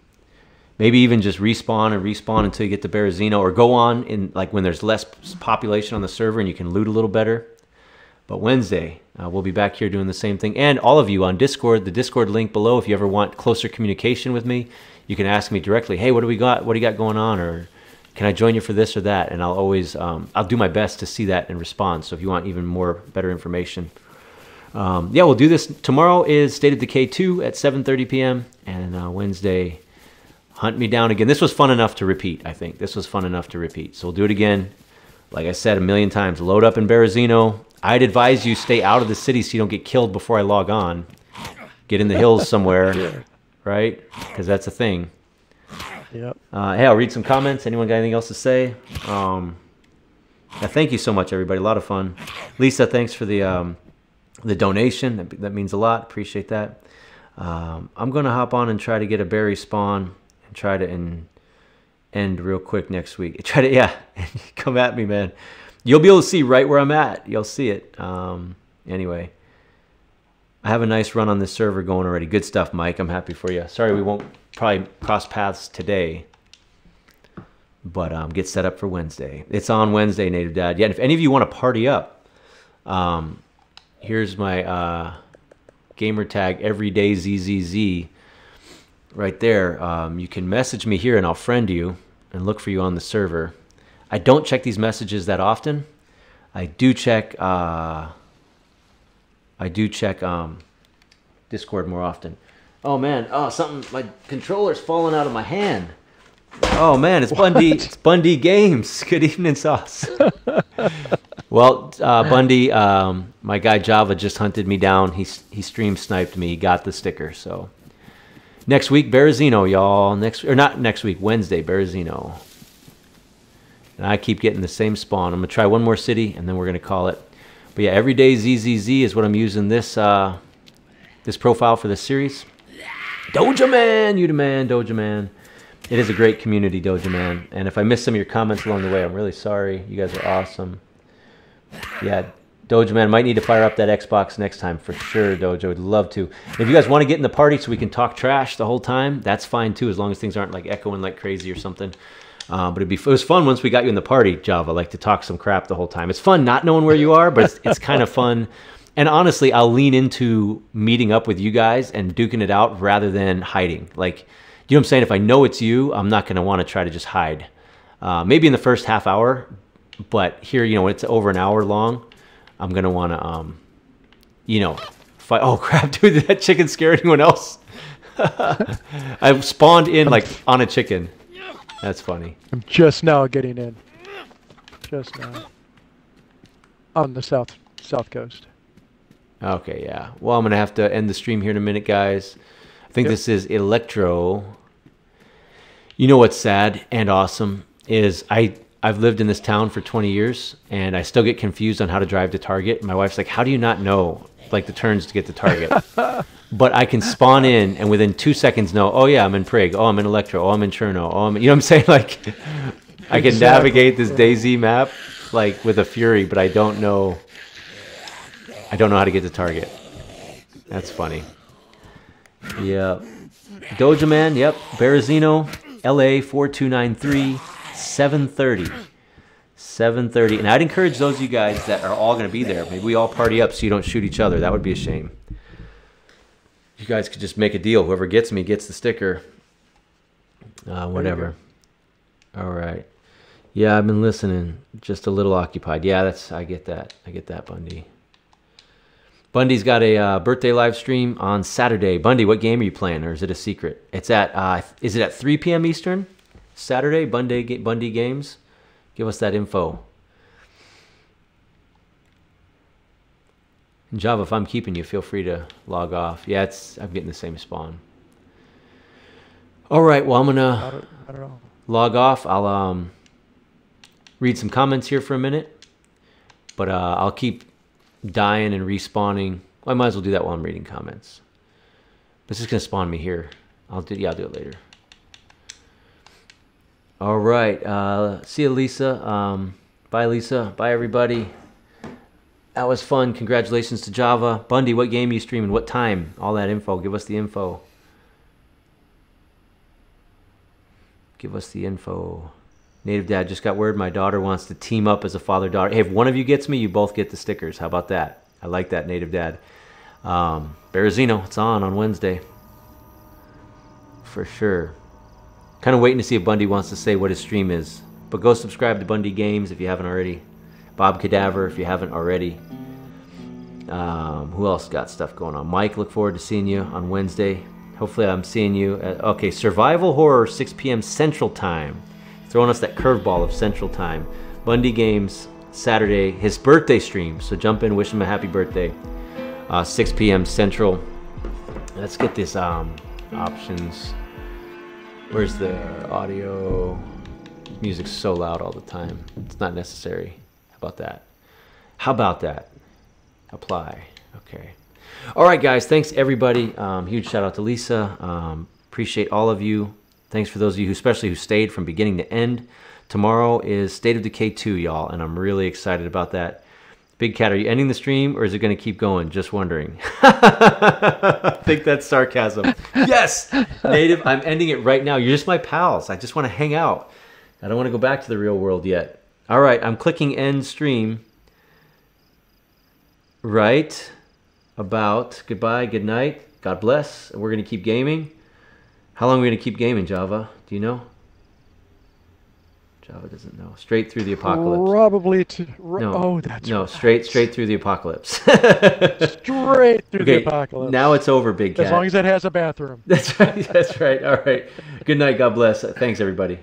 maybe even just respawn and respawn until you get the Berezino, or go on in like when there's less population on the server and you can loot a little better. But Wednesday, uh, we'll be back here doing the same thing. And all of you on Discord, the Discord link below, if you ever want closer communication with me, you can ask me directly, hey, what do we got? What do you got going on? Or can I join you for this or that? And I'll always, um, I'll do my best to see that and respond. So if you want even more, better information. Um, yeah, we'll do this. Tomorrow is State of Decay two at seven thirty p m And uh, Wednesday, hunt me down again. This was fun enough to repeat, I think. This was fun enough to repeat. So we'll do it again. Like I said a million times, load up in Berezino. I'd advise you stay out of the city so you don't get killed before I log on. Get in the hills somewhere, yeah. Right? Because that's a thing. Yep. Uh, hey, I'll read some comments. Anyone got anything else to say? Um, yeah, thank you so much, everybody. A lot of fun. Lisa, thanks for the um, the donation. That, that means a lot. Appreciate that. Um, I'm going to hop on and try to get a berry spawn and try to end, end real quick next week. Try to, yeah, come at me, man. You'll be able to see right where I'm at. You'll see it. Um, anyway, I have a nice run on this server going already. Good stuff, Mike. I'm happy for you. Sorry we won't... probably cross paths today, but um, get set up for Wednesday. It's on Wednesday, Native Dad. Yeah, and if any of you want to party up, um, here's my uh, gamertag Everyday Z Z Z right there. Um, you can message me here and I'll friend you and look for you on the server. I don't check these messages that often. I do check. Uh, I do check um, Discord more often. Oh man! Oh, something. My controller's falling out of my hand. Oh man! It's what? Bundy. It's Bundy Games. Good evening, Sauce. Well, uh, Bundy, um, my guy Java just hunted me down. He he stream sniped me. Got the sticker. So next week, Berezino, y'all. Next or not next week? Wednesday, Berezino. And I keep getting the same spawn. I'm going to try one more city, and then we're going to call it. But yeah, Everyday Z Z Z is what I'm using this uh, this profile for this series. Doja Man, you the man, Doja Man. It is a great community, Doja Man. And if I missed some of your comments along the way, I'm really sorry. You guys are awesome. Yeah, Doja Man, might need to fire up that Xbox next time for sure, Doja. Would love to. If you guys want to get in the party so we can talk trash the whole time, that's fine too, as long as things aren't like echoing like crazy or something. Uh, but it'd be, it was fun once we got you in the party, Java, like to talk some crap the whole time. It's fun not knowing where you are, but it's, it's kind of fun. And honestly, I'll lean into meeting up with you guys and duking it out rather than hiding. Like, you know what I'm saying? If I know it's you, I'm not going to want to try to just hide. Uh, maybe in the first half hour, but here, you know, when it's over an hour long, I'm going to want to, um, you know, fight. Oh, crap, dude, did that chicken scare anyone else? I spawned in like on a chicken. That's funny. I'm just now getting in. Just now. On the south south coast. Okay, yeah. Well, I'm going to have to end the stream here in a minute, guys. I think yep. This is Elektro. You know what's sad and awesome is I, I've lived in this town for twenty years, and I still get confused on how to drive to Target. My wife's like, how do you not know like the turns to get to Target? But I can spawn in and within two seconds know, oh yeah, I'm in Prague. Oh, I'm in Elektro. Oh, I'm in Cherno. Oh, I'm in, you know what I'm saying? Like, I can exactly. navigate this DayZ map like with a fury, but I don't know. I don't know how to get to Target. That's funny. Yeah, Doja Man. Yep, Berezino, L A four two nine three, seven thirty. seven thirty, and I'd encourage those of you guys that are all going to be there. Maybe we all party up so you don't shoot each other. That would be a shame. You guys could just make a deal. Whoever gets me gets the sticker. Uh, whatever. All right. Yeah, I've been listening. Just a little occupied. Yeah, that's. I get that. I get that, Bundy. Bundy's got a uh, birthday live stream on Saturday. Bundy, what game are you playing, or is it a secret? It's at. Uh, is it at three P M Eastern? Saturday, Bundy Bundy Games. Give us that info. Java, if I'm keeping you, feel free to log off. Yeah, it's I'm getting the same spawn. All right, well, I'm gonna I don't know. log off. I'll um read some comments here for a minute, but uh, I'll keep dying and respawning. Well, I might as well do that while I'm reading comments. This is gonna spawn me here. I'll do yeah, I'll do it later. All right, uh, see you, Lisa. Um, bye, Lisa. Bye, everybody. That was fun. Congratulations to Java. Bundy, what game are you streaming? What time? All that info. Give us the info. Give us the info. Native Dad, just got word my daughter wants to team up as a father-daughter. Hey, if one of you gets me, you both get the stickers. How about that? I like that, Native Dad. Um, Berezino, it's on on Wednesday. For sure. Kind of waiting to see if Bundy wants to say what his stream is. But go subscribe to Bundy Games if you haven't already. Bob Cadaver if you haven't already. Um, who else got stuff going on? Mike, look forward to seeing you on Wednesday. Hopefully I'm seeing you. At, okay, Survival Horror, six P M Central Time. Throwing us that curveball of Central Time. Bundy Games, Saturday, his birthday stream. So jump in, wish him a happy birthday. Uh, six P M Central. Let's get this um, options. Where's the audio? Music's so loud all the time. It's not necessary. How about that? How about that? Apply. Okay. All right, guys. Thanks, everybody. Um, huge shout out to Lisa. Um, appreciate all of you. Thanks for those of you, who, especially who stayed from beginning to end. Tomorrow is State of Decay two, y'all, and I'm really excited about that. Big Cat, are you ending the stream, or is it going to keep going? Just wondering. I think that's sarcasm. Yes, Native, I'm ending it right now. You're just my pals. I just want to hang out. I don't want to go back to the real world yet. All right, I'm clicking end stream. Right? about goodbye, good night, God bless, and we're going to keep gaming. How long are we going to keep gaming, Java? Do you know? Java doesn't know. Straight through the apocalypse. Probably to... No. Oh, that's No, right. straight straight through the apocalypse. straight through okay, the apocalypse. Now it's over, Big Cat. As long as it has a bathroom. That's right. That's right. All right. Good night. God bless. Thanks, everybody.